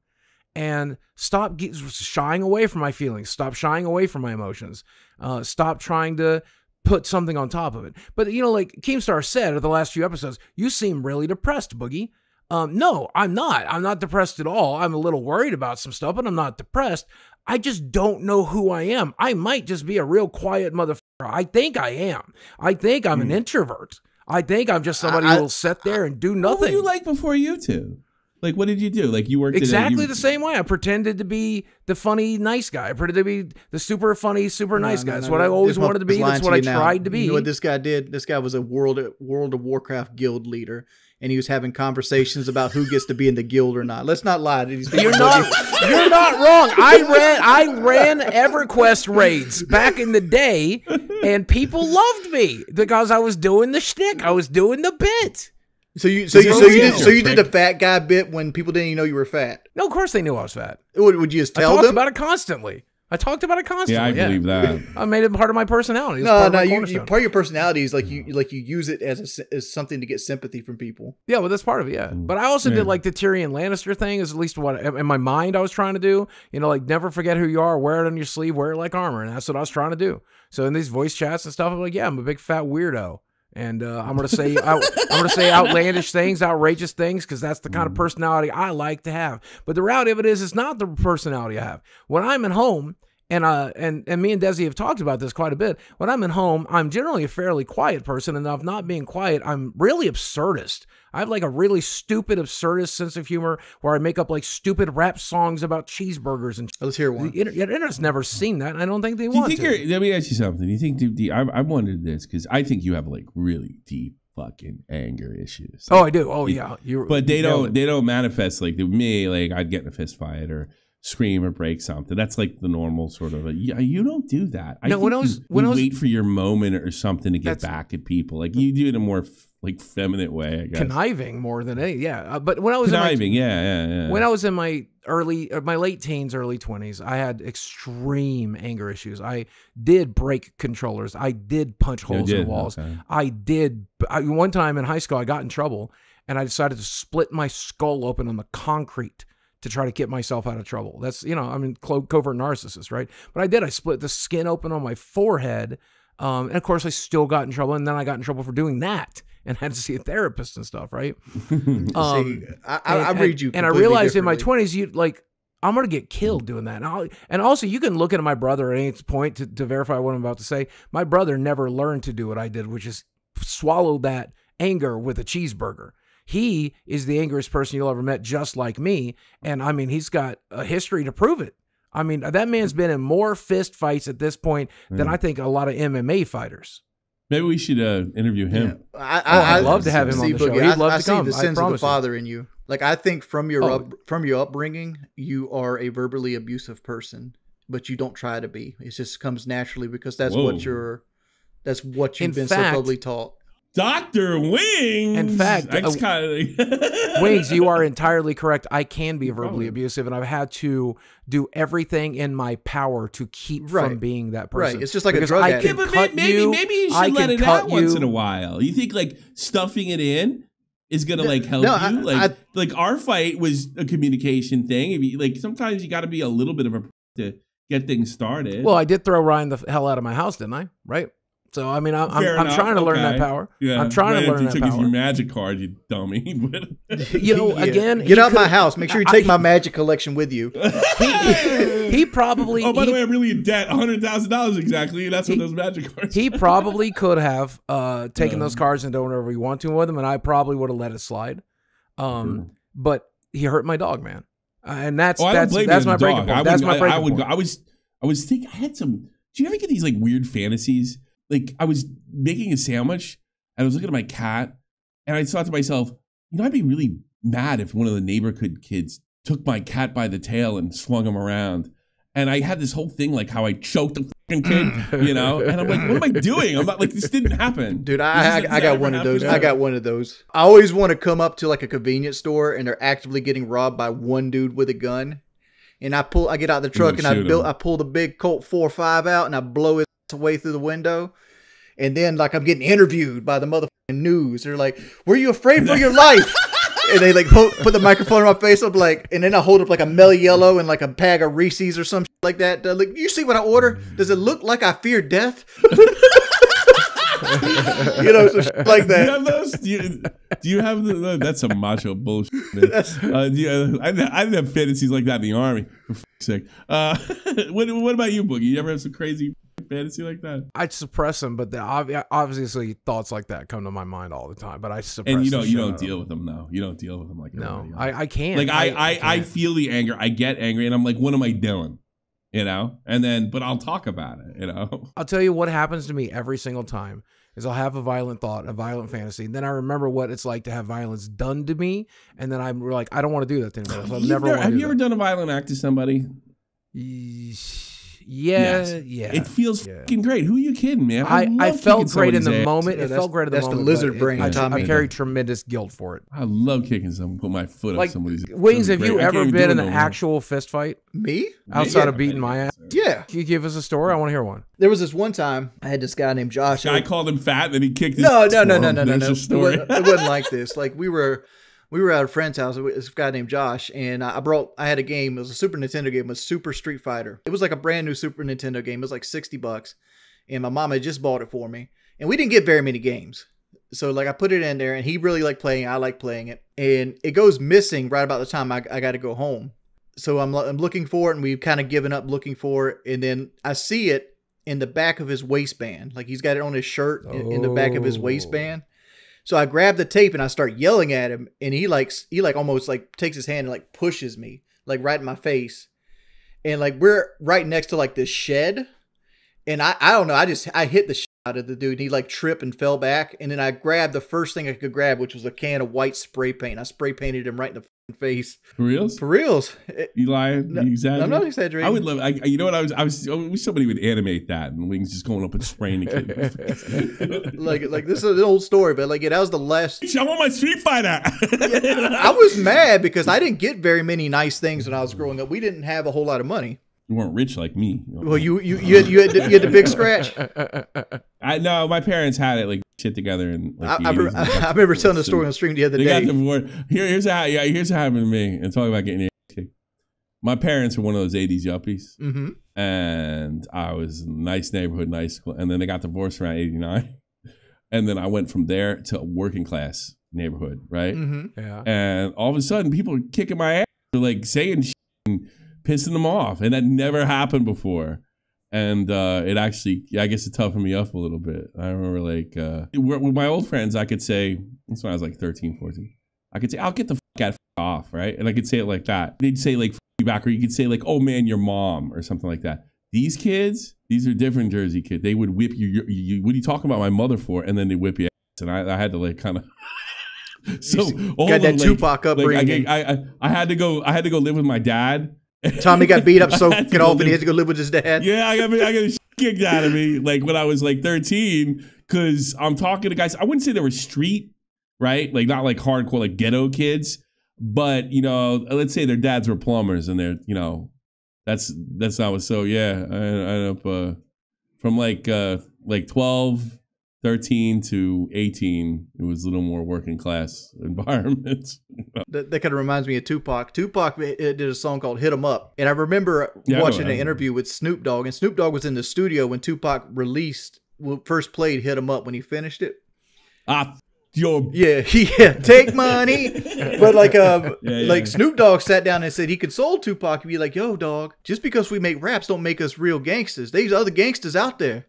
and stop get, shying away from my feelings, stop shying away from my emotions, uh, stop trying to put something on top of it. But, you know, like Keemstar said in the last few episodes, you seem really depressed, Boogie. Um, no, I'm not. I'm not depressed at all. I'm a little worried about some stuff, but I'm not depressed. I just don't know who I am. I might just be a real quiet motherfucker. I think I am. I think I'm mm. an introvert. I think I'm just somebody I, who will sit there and do nothing. What were you like before YouTube? Like, what did you do? Like, you worked exactly at a, you, the same way. I pretended to be the funny, nice guy. I pretended to be the super funny, super no, nice no, guy. That's no, what no. I always this wanted to be. That's what I now. tried to be. You know what this guy did? This guy was a World World of Warcraft guild leader, and he was having conversations about who gets to be in the guild or not. Let's not lie. He's you're not. You're not wrong. I ran. I ran EverQuest raids back in the day, and people loved me because I was doing the shtick. I was doing the bit. So you so you so you did so you did a fat guy bit when people didn't even know you were fat. No, of course they knew I was fat. Would, would you just tell them? I talked about it constantly. I talked about it constantly. Yeah, I yeah. believe that. I made it part of my personality. It's no, part no, of my you, you, part of your personality is like you like you use it as a, as something to get sympathy from people. Yeah, well, that's part of it. Yeah, but I also yeah. did like the Tyrion Lannister thing. Is at least what in my mind I was trying to do. You know, like never forget who you are. Wear it on your sleeve. Wear it like armor, and that's what I was trying to do. So in these voice chats and stuff, I'm like, yeah, I'm a big fat weirdo. And uh, I'm gonna say out, I'm gonna say outlandish things, outrageous things, because that's the kind of personality I like to have. But the reality of it is, it's not the personality I have when I'm at home. And uh, and and me and Desi have talked about this quite a bit. When I'm at home, I'm generally a fairly quiet person, and of not being quiet, I'm really absurdist. I have like a really stupid, absurdist sense of humor where I make up like stupid rap songs about cheeseburgers and. Let's hear one. The internet's never seen that. And I don't think they do want you think to. You're, let me ask you something. You think deep, deep, I I wondered this because I think you have like really deep fucking anger issues. Like, oh, I do. Oh, you, yeah. You're, but they don't. It. They don't manifest like me. Like I'd get in a fist fight or scream or break something. That's like the normal sort of a, yeah, you don't do that. I no, think when I was, you, when you I was, wait for your moment or something to get back at people. Like you do it in a more like feminine way, I guess. Conniving more than any, yeah. Uh, but when I was conniving, in my, yeah, yeah, yeah. When I was in my early, uh, my late teens, early twenties, I had extreme anger issues. I did break controllers. I did punch holes did, in the walls. Okay. I did. I, one time in high school, I got in trouble, and I decided to split my skull open on the concrete to try to get myself out of trouble. That's, you know, I mean, covert narcissist, right? But I did. I split the skin open on my forehead. Um, and, of course, I still got in trouble. And then I got in trouble for doing that and had to see a therapist and stuff, right? Um, see, I, I, and, I read you And I realized in my twenties, you like, I'm going to get killed doing that. And, I'll, and also, you can look at my brother at any point to, to verify what I'm about to say. My brother never learned to do what I did, which is swallow that anger with a cheeseburger. He is the angriest person you'll ever met, just like me. And, I mean, he's got a history to prove it. I mean, that man's been in more fist fights at this point than mm. I think a lot of M M A fighters. Maybe we should uh, interview him. Yeah. I, I, oh, I'd I love to have him see, on the Boogie, show. He'd I, love I to see come. the sins of the father in you. Like, I think from your, oh. up, from your upbringing, you are a verbally abusive person, but you don't try to be. It just comes naturally because that's Whoa. what you're, that's what you've in been fact, so publicly taught. Doctor Wings. In fact, uh, Wings, you are entirely correct. I can be verbally oh. abusive, and I've had to do everything in my power to keep right. from being that person. Right. It's just like because a drug addict. Yeah, but maybe you, maybe you should I let it out you. once in a while. You think like stuffing it in is gonna like help no, you? I, like I, like our fight was a communication thing. I mean, like sometimes you got to be a little bit of a to get things started. Well, I did throw Ryan the hell out of my house, didn't I? Right. So I mean, I'm, I'm, I'm trying to learn okay. that power. Yeah. I'm trying right to learn that took power. Your magic card, you dummy. you know, yeah. again, get out of my house. Make sure you take I, my magic collection with you. he, he probably. Oh, by he, the way, I'm really in debt, a hundred thousand dollars exactly. That's he, what those magic cards. He probably could have uh, taken um, those cards and done whatever he wanted to with them, and I probably would have let it slide. Um, sure. But he hurt my dog, man, uh, and that's oh, that's that's my breaking point. That's my breaking point. I was I was thinking I had some. Do you ever get these like weird fantasies? Like I was making a sandwich and I was looking at my cat and I thought to myself, you know, I'd be really mad if one of the neighborhood kids took my cat by the tail and swung him around. And I had this whole thing like how I choked the fucking kid, you know? And I'm like, what am I doing? I'm not like, this didn't happen. Dude, I, I, I got one of those. I got one of those. I always want to come up to like a convenience store and they're actively getting robbed by one dude with a gun. And I pull, I get out of the truck and I built, I pull the big Colt four five out and I blow his away through the window. And then like I'm getting interviewed by the motherfucking news. They're like, were you afraid for your life? And they like put the microphone on my face. I'm like, and then I hold up like a Melly Yellow and like a bag of Reese's or some shit like that. They're like, you see what I order? Does it look like I fear death? You know, so shit like that. Do you have those? Do you, do you have the, that's some macho bullshit, man. Uh, do you, I, I have fantasies like that in the army. For f sake. Uh, what, what about you, Boogie? You ever have some crazy fantasy like that? I'd suppress them, but the ob obviously thoughts like that come to my mind all the time. But I suppress. And you don't, you don't deal with them now. You don't deal with them like no. I, I can't. Like I, I, I, I feel the anger. I get angry, and I'm like, what am I doing? You know. And then, but I'll talk about it. You know. I'll tell you what happens to me every single time is I'll have a violent thought, a violent fantasy, and then I remember what it's like to have violence done to me, and then I'm like, I don't want to do that thing. So I've never. Have you ever done a violent act to somebody? Yeah, yes. yeah. It feels yeah. fucking great. Who are you kidding, man? I, I, I felt great in the ass. moment. Yeah, it felt great in the that's moment. That's the lizard brain, it, Tommy. I, I carry tremendous guilt for it. I love kicking someone, put my foot like, up somebody's Wings, have great. you I ever been in an no actual more. fist fight? Me? Outside yeah, of beating my ass? Yeah. Can you give us a story? I want to hear one. There was this one time I had this guy named Josh. I called him fat and then he kicked his No, no, no, no, no, no, no. It wasn't like this. Like we were... We were at a friend's house, this guy named Josh, and I brought, I had a game. It was a Super Nintendo game, it was Super Street Fighter. It was like a brand new Super Nintendo game. It was like sixty bucks, and my mom had just bought it for me. And we didn't get very many games. So like I put it in there, and he really liked playing it. I liked playing it. And it goes missing right about the time I, I got to go home. So I'm, I'm looking for it, and we've kind of given up looking for it. And then I see it in the back of his waistband. Like he's got it on his shirt oh. in, in the back of his waistband. So I grab the tape and I start yelling at him, and he like he like almost like takes his hand and like pushes me like right in my face, and like we're right next to like this shed, and I I don't know I just I hit the shit out of the dude, and he like tripped and fell back, and then I grabbed the first thing I could grab, which was a can of white spray paint. I spray painted him right in the face. For reals? For reals? You lying? No, you exaggerating? I'm not exaggerating. I would love. I, you know what? I was. I was. I wish somebody would animate that, and Wings just going up and spraying the kid. like, like this is an old story, but like yeah, that was the last. I want my Street Fighter. yeah, I was mad because I didn't get very many nice things when I was growing up. We didn't have a whole lot of money. You weren't rich like me. Well, you you you had, you had the, you had the big scratch. I no, my parents had it like shit together, and like, I, I, re I, I remember telling the story on stream the other they day. Got divorced. Here, here's how yeah, here's how it happened to me. And talking about getting kicked. My parents were one of those eighties yuppies, mm-hmm. and I was in a nice neighborhood, nice school, and then they got divorced around eighty-nine, and then I went from there to a working class neighborhood, right? Mm-hmm. Yeah, and all of a sudden, people are kicking my ass, they're like saying shit and pissing them off, and that never happened before, and uh it actually I guess it toughened me up a little bit. I remember like uh with my old friends I could say, that's when I was like thirteen, fourteen, I could say I'll get the fuck out, fuck off, right? And I could say it like that. They'd say like fuck you back, or you could say like, oh man, your mom, or something like that. These kids, these are different Jersey kids. They would whip you, you, you what are you talking about my mother for? And then they whip you ass, and I, I had to like kind of so all got that like, Tupac upbringing. Like, I, I, I had to go I had to go live with my dad. Tommy got beat up so get off, and he had to go live with his dad. Yeah, I got I got kicked out of me like when I was like thirteen, because I'm talking to guys. I wouldn't say they were street, right? Like not like hardcore, like ghetto kids, but you know, let's say their dads were plumbers, and they're you know, that's that's how it was. So yeah, I ended up uh, from like uh, like twelve, thirteen to eighteen, it was a little more working class environment. that, that kind of reminds me of Tupac. Tupac did a song called Hit 'Em Up. And I remember yeah, watching I know, an interview with Snoop Dogg. And Snoop Dogg was in the studio when Tupac released, well, first played Hit 'Em Up when he finished it. Ah, yo. Yeah, yeah, take money. But like, um, yeah, yeah. like Snoop Dogg sat down and said he consoled Tupac and be like, yo, dog, just because we make raps don't make us real gangsters. There's other gangsters out there.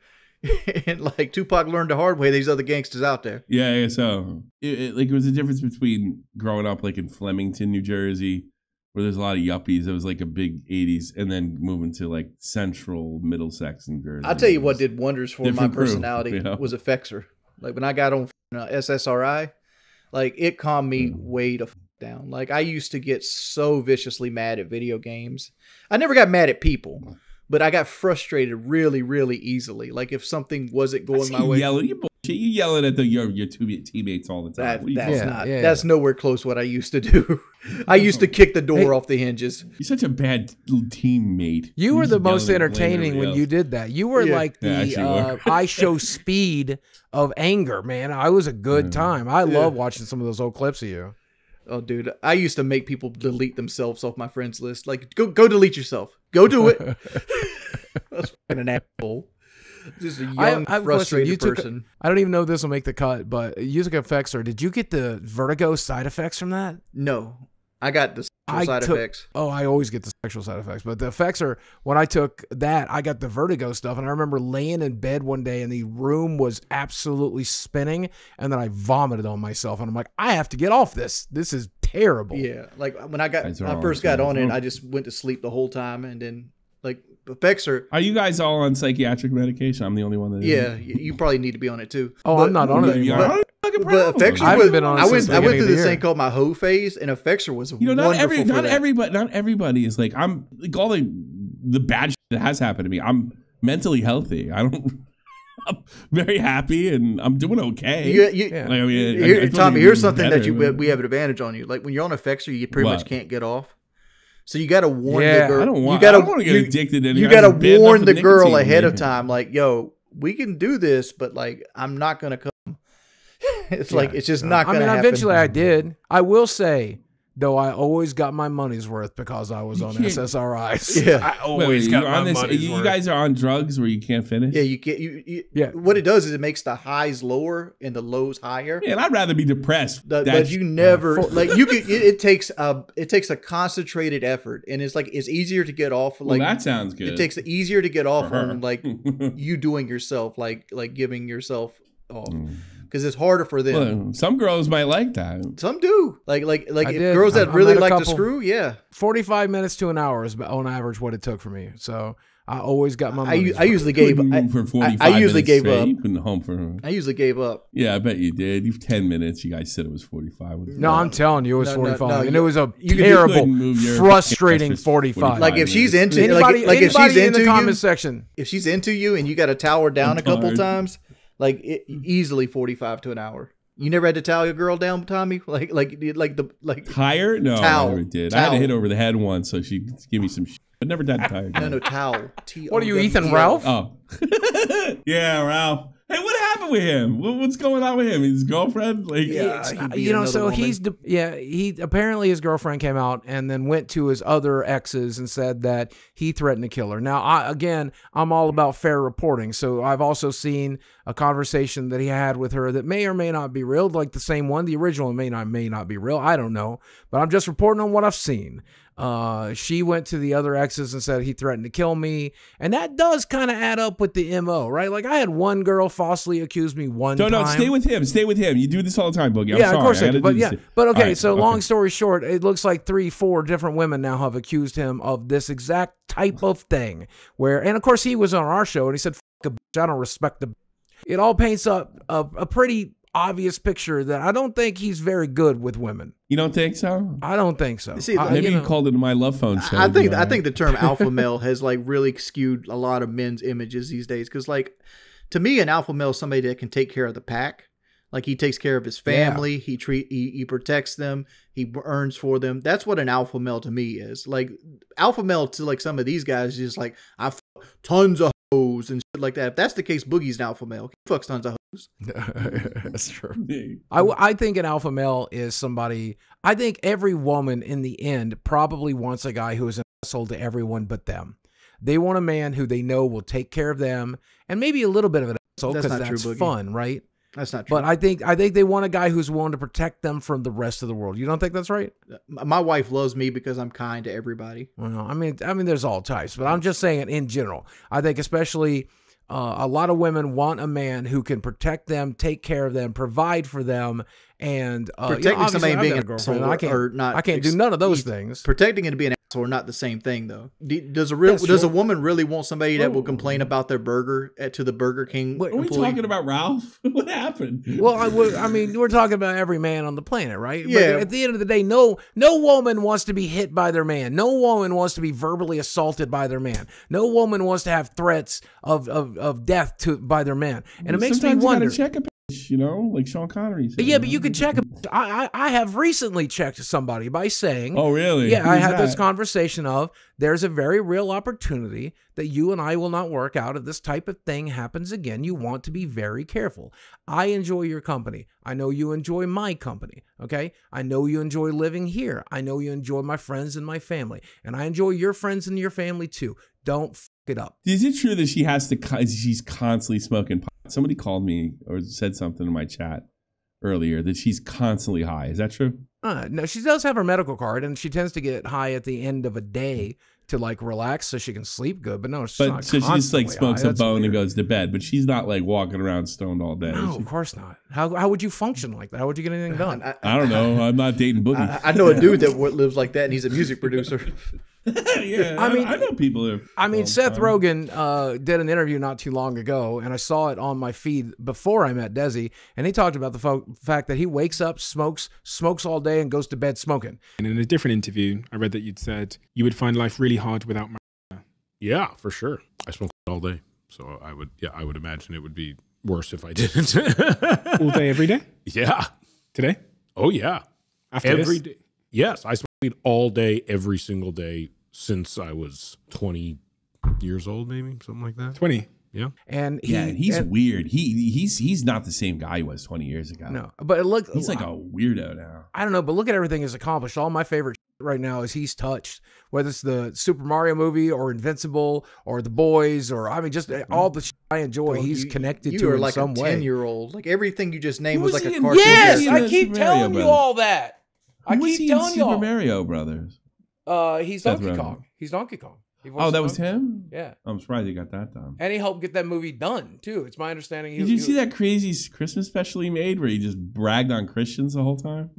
And like Tupac learned the hard way, these other gangsters out there. Yeah, yeah. So it, it, like it was the difference between growing up like in Flemington, New Jersey, where there's a lot of yuppies. It was like a big eighties, and then moving to like central Middlesex, New Jersey. I'll tell you what did wonders for my personality, you know? Was a fexer. Like when I got on uh, S S R I, Like, it calmed me way to f down. Like, I used to get so viciously mad at video games. I never got mad at people, but I got frustrated really, really easily. Like, if something wasn't going my way, yelling, you bullshit, you yelling at the, your your teammates all the time. That, that's yeah, not. Yeah, that's yeah. nowhere close what I used to do. I used to kick the door hey, off the hinges. You're such a bad teammate. You were the most entertaining when you did that. You were yeah. like the yeah, uh, I show speed of anger, man. I was a good yeah. time. I yeah. love watching some of those old clips of you. Oh, dude, I used to make people delete themselves off my friends list. Like, go go delete yourself. Go do it. That's an asshole. Just a young, I, I, frustrated listen, you person. Took, I don't even know if this will make the cut, but you took effects, or did you get the vertigo side effects from that? No, I got the sexual I side took, effects. Oh, I always get the sexual side effects, but the effects are, when I took that, I got the vertigo stuff, and I remember laying in bed one day, and the room was absolutely spinning, and then I vomited on myself, and I'm like, I have to get off this. This is terrible. Yeah, like, when I got, when I first got on it, I just went to sleep the whole time, and then, like, effects are... Are you guys all on psychiatric medication? I'm the only one that... Yeah, is. You probably need to be on it, too. Oh, but, I'm not on it anymore. But, but, but Effexor I was... Been on I went, I went through this thing called my hoe phase, and Effexor was you know, not wonderful every, not everybody, Not everybody is like... I'm... Like, all the, the bad shit that has happened to me, I'm mentally healthy. I don't... I'm very happy, and I'm doing okay. You, you, yeah. like, I mean, here, I, I Tommy, here's something better, that you but, we have an advantage on you. Like, when you're on Effexor, you pretty what? much can't get off. So you got to warn yeah, the girl. I don't want, you gotta, I don't want to get you, addicted to anything. You got to warn the girl ahead of time. Like, yo, we can do this, but like, I'm not going to come. It's yeah, like, it's just no, not going mean, to happen. Eventually I did. I will say, though, I always got my money's worth because I was on S S R Is. Yeah. I always Wait, got my this, money's you worth. You guys are on drugs where you can't finish? Yeah, you can't. You, you, yeah. What it does is it makes the highs lower and the lows higher. Man, I'd rather be depressed. The, but you never, uh, like, you could, it, it takes a, it takes a concentrated effort. And it's like, it's easier to get off. Like, well, that sounds good. It takes easier to get off on, like, you doing yourself, like, like giving yourself off. Mm. Because it's harder for them. Well, some girls might like that. Some do. Like, like, like if girls that I, really I like couple, to screw, yeah. forty-five minutes to an hour is on average what it took for me. So I always got my. I, I usually gave. I, for I, I usually gave straight. up. You couldn't home for her. I usually gave up. Yeah, I bet you did. You've ten minutes. You guys said it was forty-five. What no, I'm telling you, it was no, forty-five, no, no, and you, it was a you terrible, you frustrating forty-five. Like if she's into anybody, like, like anybody if she's in into the comment you, section, if she's into you, and you got to tower down a couple times. Like it, easily forty-five to an hour. You never had to towel your girl down, Tommy? Like, like, like the like tire? No, towel. I never did. Towel. I had to hit over the head once, so she gave me some. Sh I never did tire. No, no towel. T what are you, Ethan Ralph? Oh, yeah, Ralph. Hey, what happened with him? What's going on with him? His girlfriend? Like, yeah, you know, so woman. he's de yeah. He apparently his girlfriend came out and then went to his other exes and said that he threatened to kill her. Now, I, again, I'm all about fair reporting, so I've also seen a conversation that he had with her that may or may not be real, like the same one. The original may not may not be real. I don't know, but I'm just reporting on what I've seen. Uh, she went to the other exes and said he threatened to kill me, and that does kind of add up with the M O, right? Like I had one girl falsely accuse me one no, time. No, no, stay with him, stay with him. You do this all the time, Boogie. I'm yeah, sorry. of course I, I do. But yeah, but okay. Right, so okay. long story short, it looks like three, four different women now have accused him of this exact type of thing. Where, and of course he was on our show and he said, "F a bitch, I don't respect the." B it all paints up a, a pretty obvious picture that I don't think he's very good with women. You don't think so? I don't think so. See, I, maybe you, know, you called it my love phone show. I think I right. think the term alpha male has like really skewed a lot of men's images these days. Because like to me, an alpha male is somebody that can take care of the pack. Like he takes care of his family. Yeah. He treat he, he protects them. He earns for them. That's what an alpha male to me is. Like alpha male to like some of these guys is just like I f tons of hoes and shit like that. If that's the case, Boogie's an alpha male. He fucks tons of hoes. That's true. I, I think an alpha male is somebody. I think every woman in the end probably wants a guy who is an asshole to everyone but them. They want a man who they know will take care of them and maybe a little bit of an asshole because that's, that's true, fun, right? That's not true. But I think I think they want a guy who's willing to protect them from the rest of the world. You don't think that's right? My wife loves me because I'm kind to everybody. Well, I mean, I mean, there's all types, but I'm just saying in general. I think especially. Uh, a lot of women want a man who can protect them, take care of them, provide for them, and uh, protecting you know, somebody being an asshole. I can't, or not I can't do none of those things. Protecting and being an are not the same thing, though. Does a real, does a woman really want somebody that will complain about their burger at, to the Burger King employee? Are we talking about Ralph? What happened? Well, I, I mean, we're talking about every man on the planet, right? Yeah. But at the end of the day, no, no woman wants to be hit by their man. No woman wants to be verbally assaulted by their man. No woman wants to have threats of of, of death to by their man. And well, it makes me wonder. You know, like Sean Connery said, yeah, but you, know? you could check. I, I I have recently checked somebody by saying, "Oh, really?" Yeah, Who's I had that? this conversation of there's a very real opportunity that you and I will not work out if this type of thing happens again. You want to be very careful. I enjoy your company. I know you enjoy my company. Okay, I know you enjoy living here. I know you enjoy my friends and my family, and I enjoy your friends and your family too. Don't f it up. Is it true that she has to? She's constantly smoking pot? Somebody called me or said something in my chat earlier that she's constantly high. Is that true? Uh, no, she does have her medical card, and she tends to get high at the end of a day to like relax so she can sleep good. But no, she's but, not so she just like smokes high. a That's bone weird. and goes to bed. But she's not like walking around stoned all day. No, she, of course not. How how would you function like that? How would you get anything done? I, I, I don't know. I'm not dating Boogie. I, I know a dude that lives like that, and he's a music producer. yeah, I mean, I, I know people. Are, I mean, um, Seth Rogen uh, did an interview not too long ago, and I saw it on my feed before I met Desi, and he talked about the fo fact that he wakes up, smokes, smokes all day, and goes to bed smoking. And in a different interview, I read that you'd said you would find life really hard without marijuana. Yeah, for sure. I smoke all day, so I would. Yeah, I would imagine it would be worse if I didn't. All day, every day. Yeah. Today. Oh yeah. After every this? day. Yes, I smoke all day, every single day since I was twenty years old, maybe something like that. Twenty, yeah. And he, yeah, and he's and, weird. He he's he's not the same guy he was twenty years ago. No, but look, he's like I, a weirdo now. I don't know, but look at everything he's accomplished. All my favorite shit right now is he's touched. Whether it's the Super Mario movie or Invincible or The Boys or I mean, just all the shit I enjoy, well, he's you, connected you to in like some way. ten year old, like everything you just named was, was like a cartoon. Yes, I keep telling you all that. I Who keep he telling you Super Mario Brothers. Uh, he's Donkey Kong. Kong. He's Donkey Kong. He oh, that Donkey was him? Yeah. I'm surprised he got that done. And he helped get that movie done, too. It's my understanding. He, Did you he see was... that crazy Christmas special he made where he just bragged on Christians the whole time?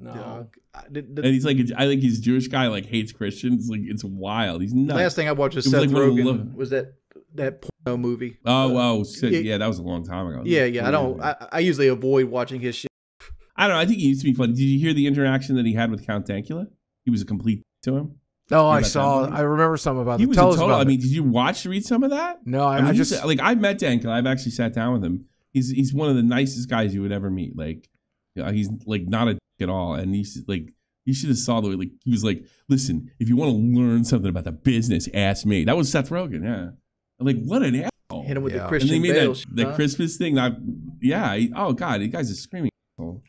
No. Yeah. And he's like, I think he's a Jewish guy, like hates Christians. Like, it's wild. He's nuts. The last thing I watched was, was Seth like Rogen. Was that that porno movie? Oh, oh sick. It, yeah, that was a long time ago. Yeah, yeah. I don't. I, I usually avoid watching his shit. I don't know. I think he used to be funny. Did you hear the interaction that he had with Count Dankula? He was a complete to him. Oh, I saw. I remember some about that. He was a total. I mean, did you watch read some of that? No, I, I, mean, I just like I've met Dankula. I've actually sat down with him. He's he's one of the nicest guys you would ever meet. Like, you know, he's like not a dick at all. And he's like, you should have saw the way. Like he was like, listen, if you want to learn something about the business, ask me. That was Seth Rogen. Yeah. I'm like what an asshole. Hit him with yeah. the Christian and they made Bale, that, the huh? Christmas thing. I, yeah. He, oh God, the guys are screaming.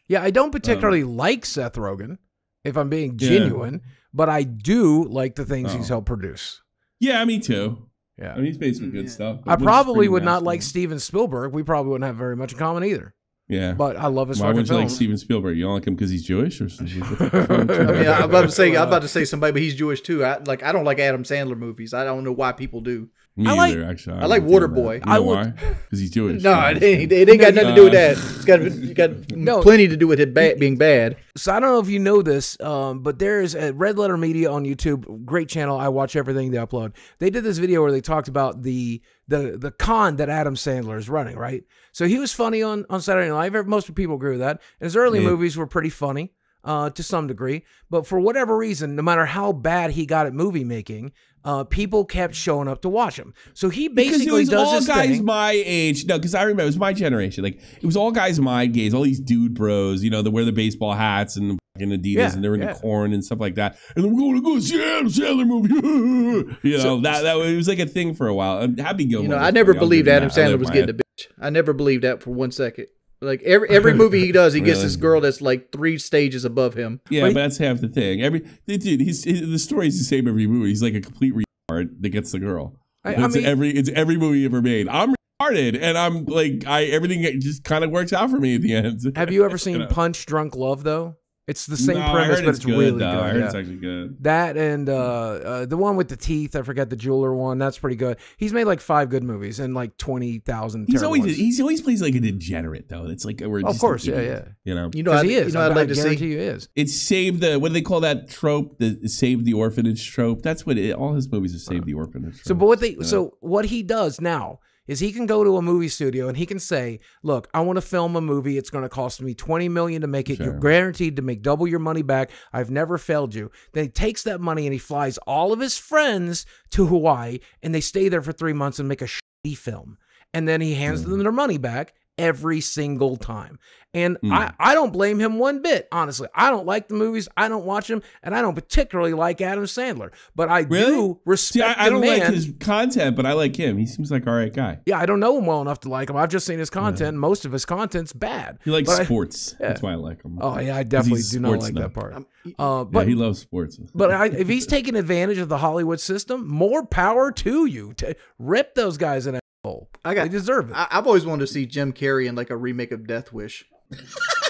Yeah, I don't particularly um, like Seth Rogen, if I'm being genuine, yeah. but I do like the things oh. he's helped produce. Yeah, me too. Yeah, I mean, he's made some good yeah. stuff. I probably would not like Steven Spielberg. We probably wouldn't have very much in common either. Yeah, but I love his Why fucking film. Why would you like Steven Spielberg? You don't like him because he's Jewish or something? I mean, I'm about to say I'm about to say somebody, but he's Jewish too. I like I don't like Adam Sandler movies. I don't know why people do. Me I either, like, actually. I, I like Waterboy. You know I why? Because he's Jewish. No, it ain't, it ain't got nothing to do with that. It's got, it's got no. plenty to do with it ba being bad. So I don't know if you know this, um, but there is a Red Letter Media on YouTube. Great channel. I watch everything they upload. They did this video where they talked about the the the con that Adam Sandler is running, right? So he was funny on, on Saturday Night Live. Most people agree with that. His early yeah. movies were pretty funny uh, to some degree. But for whatever reason, no matter how bad he got at movie making, Uh, people kept showing up to watch him. So he basically does this thing. Because it was all guys thing. my age. No, because I remember it was my generation. Like, it was all guys my age, all these dude bros, you know, that wear the baseball hats and fucking Adidas yeah, and they're in yeah. the corn and stuff like that. And then we're going to go see Adam Sandler movie. you know, so, that, that it was like a thing for a while. Happy Gilmore. You know, I never believed Adam that. Sandler was getting a bitch. I never believed that for one second. Like every every movie he does, he really? gets this girl that's like three stages above him. Yeah, but, but that's half the thing. Every dude, he's he, the story's the same every movie. He's like a complete retard that gets the girl. I, I it's mean, every it's every movie ever made. I'm retarded, and I'm like I everything just kind of works out for me at the end. Have you ever seen you know? Punch Drunk Love though? It's the same no, premise, but it's, it's good, really though. good. I heard yeah. it's actually good. That and uh, uh, the one with the teeth, I forget the jeweler one. That's pretty good. He's made like five good movies and like twenty thousand. He's always ones. he's always plays like a degenerate though. It's like we're oh, just of course, yeah, yeah. You know, you know, he is. You know, I'd like to see you is. It's save the what do they call that trope? The save the orphanage trope. That's what it, all his movies are. Save uh, the orphanage. Trope, so, but what they uh, so what he does now is he can go to a movie studio and he can say, look, I want to film a movie. It's going to cost me twenty million dollars to make it. Sure. You're guaranteed to make double your money back. I've never failed you. Then he takes that money and he flies all of his friends to Hawaii and they stay there for three months and make a shitty film. And then he hands mm. them their money back every single time. And mm. I, I don't blame him one bit, honestly. I don't like the movies. I don't watch them. And I don't particularly like Adam Sandler. But I really? do respect See, I, I don't man. like his content, but I like him. He seems like an all right guy. Yeah, I don't know him well enough to like him. I've just seen his content. Yeah. Most of his content's bad. He likes but sports. I, yeah. That's why I like him. Oh, yeah, I definitely do not like enough. that part. Uh, but, yeah, he loves sports. But I, if he's taking advantage of the Hollywood system, more power to you. To rip those guys in a hole. I got, they deserve it. I, I've always wanted to see Jim Carrey in like a remake of Death Wish.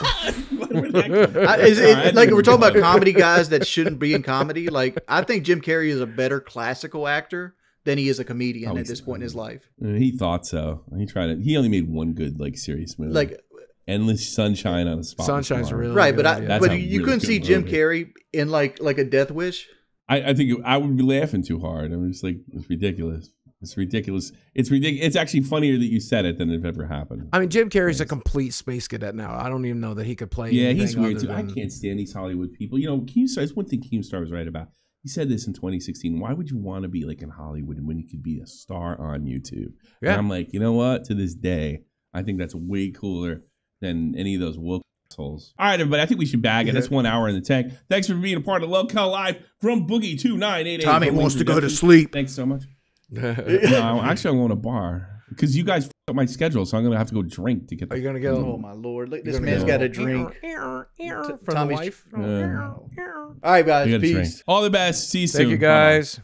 I, is it, like we're talking about comedy guys that shouldn't be in comedy. Like I think Jim Carrey is a better classical actor than he is a comedian oh, at this point in his life. He thought so. He tried it. He only made one good like serious movie, like Endless Sunshine on a Spot. Sunshine's really right, good, but I, yeah. but you, you really couldn't see movie. Jim Carrey in like like a Death Wish. I, I think it, I would be laughing too hard. I'm just like it's ridiculous. It's ridiculous. It's ridiculous. It's actually funnier that you said it than it ever happened. I mean, Jim Carrey's a complete space cadet now. I don't even know that he could play. Yeah, he's weird too. Than... I can't stand these Hollywood people. You know, Keemstar is one thing Keemstar was right about. He said this in twenty sixteen. Why would you want to be like in Hollywood when you could be a star on YouTube? Yeah. And I'm like, you know what? To this day, I think that's way cooler than any of those woke assholes. All right, everybody. I think we should bag it. That's one hour in the tank. Thanks for being a part of Lolcow Live from Boogie two nine eight eight. Tommy wants to go to sleep. Thanks so much. No, actually, I'm going to a bar because you guys f***ed up my schedule, so I'm going to have to go drink to get. Are you going to go? Oh my lord! Look, this man's got a drink. Tommy's wife. All right, guys. Peace. All the best. See you soon. Thank you, guys.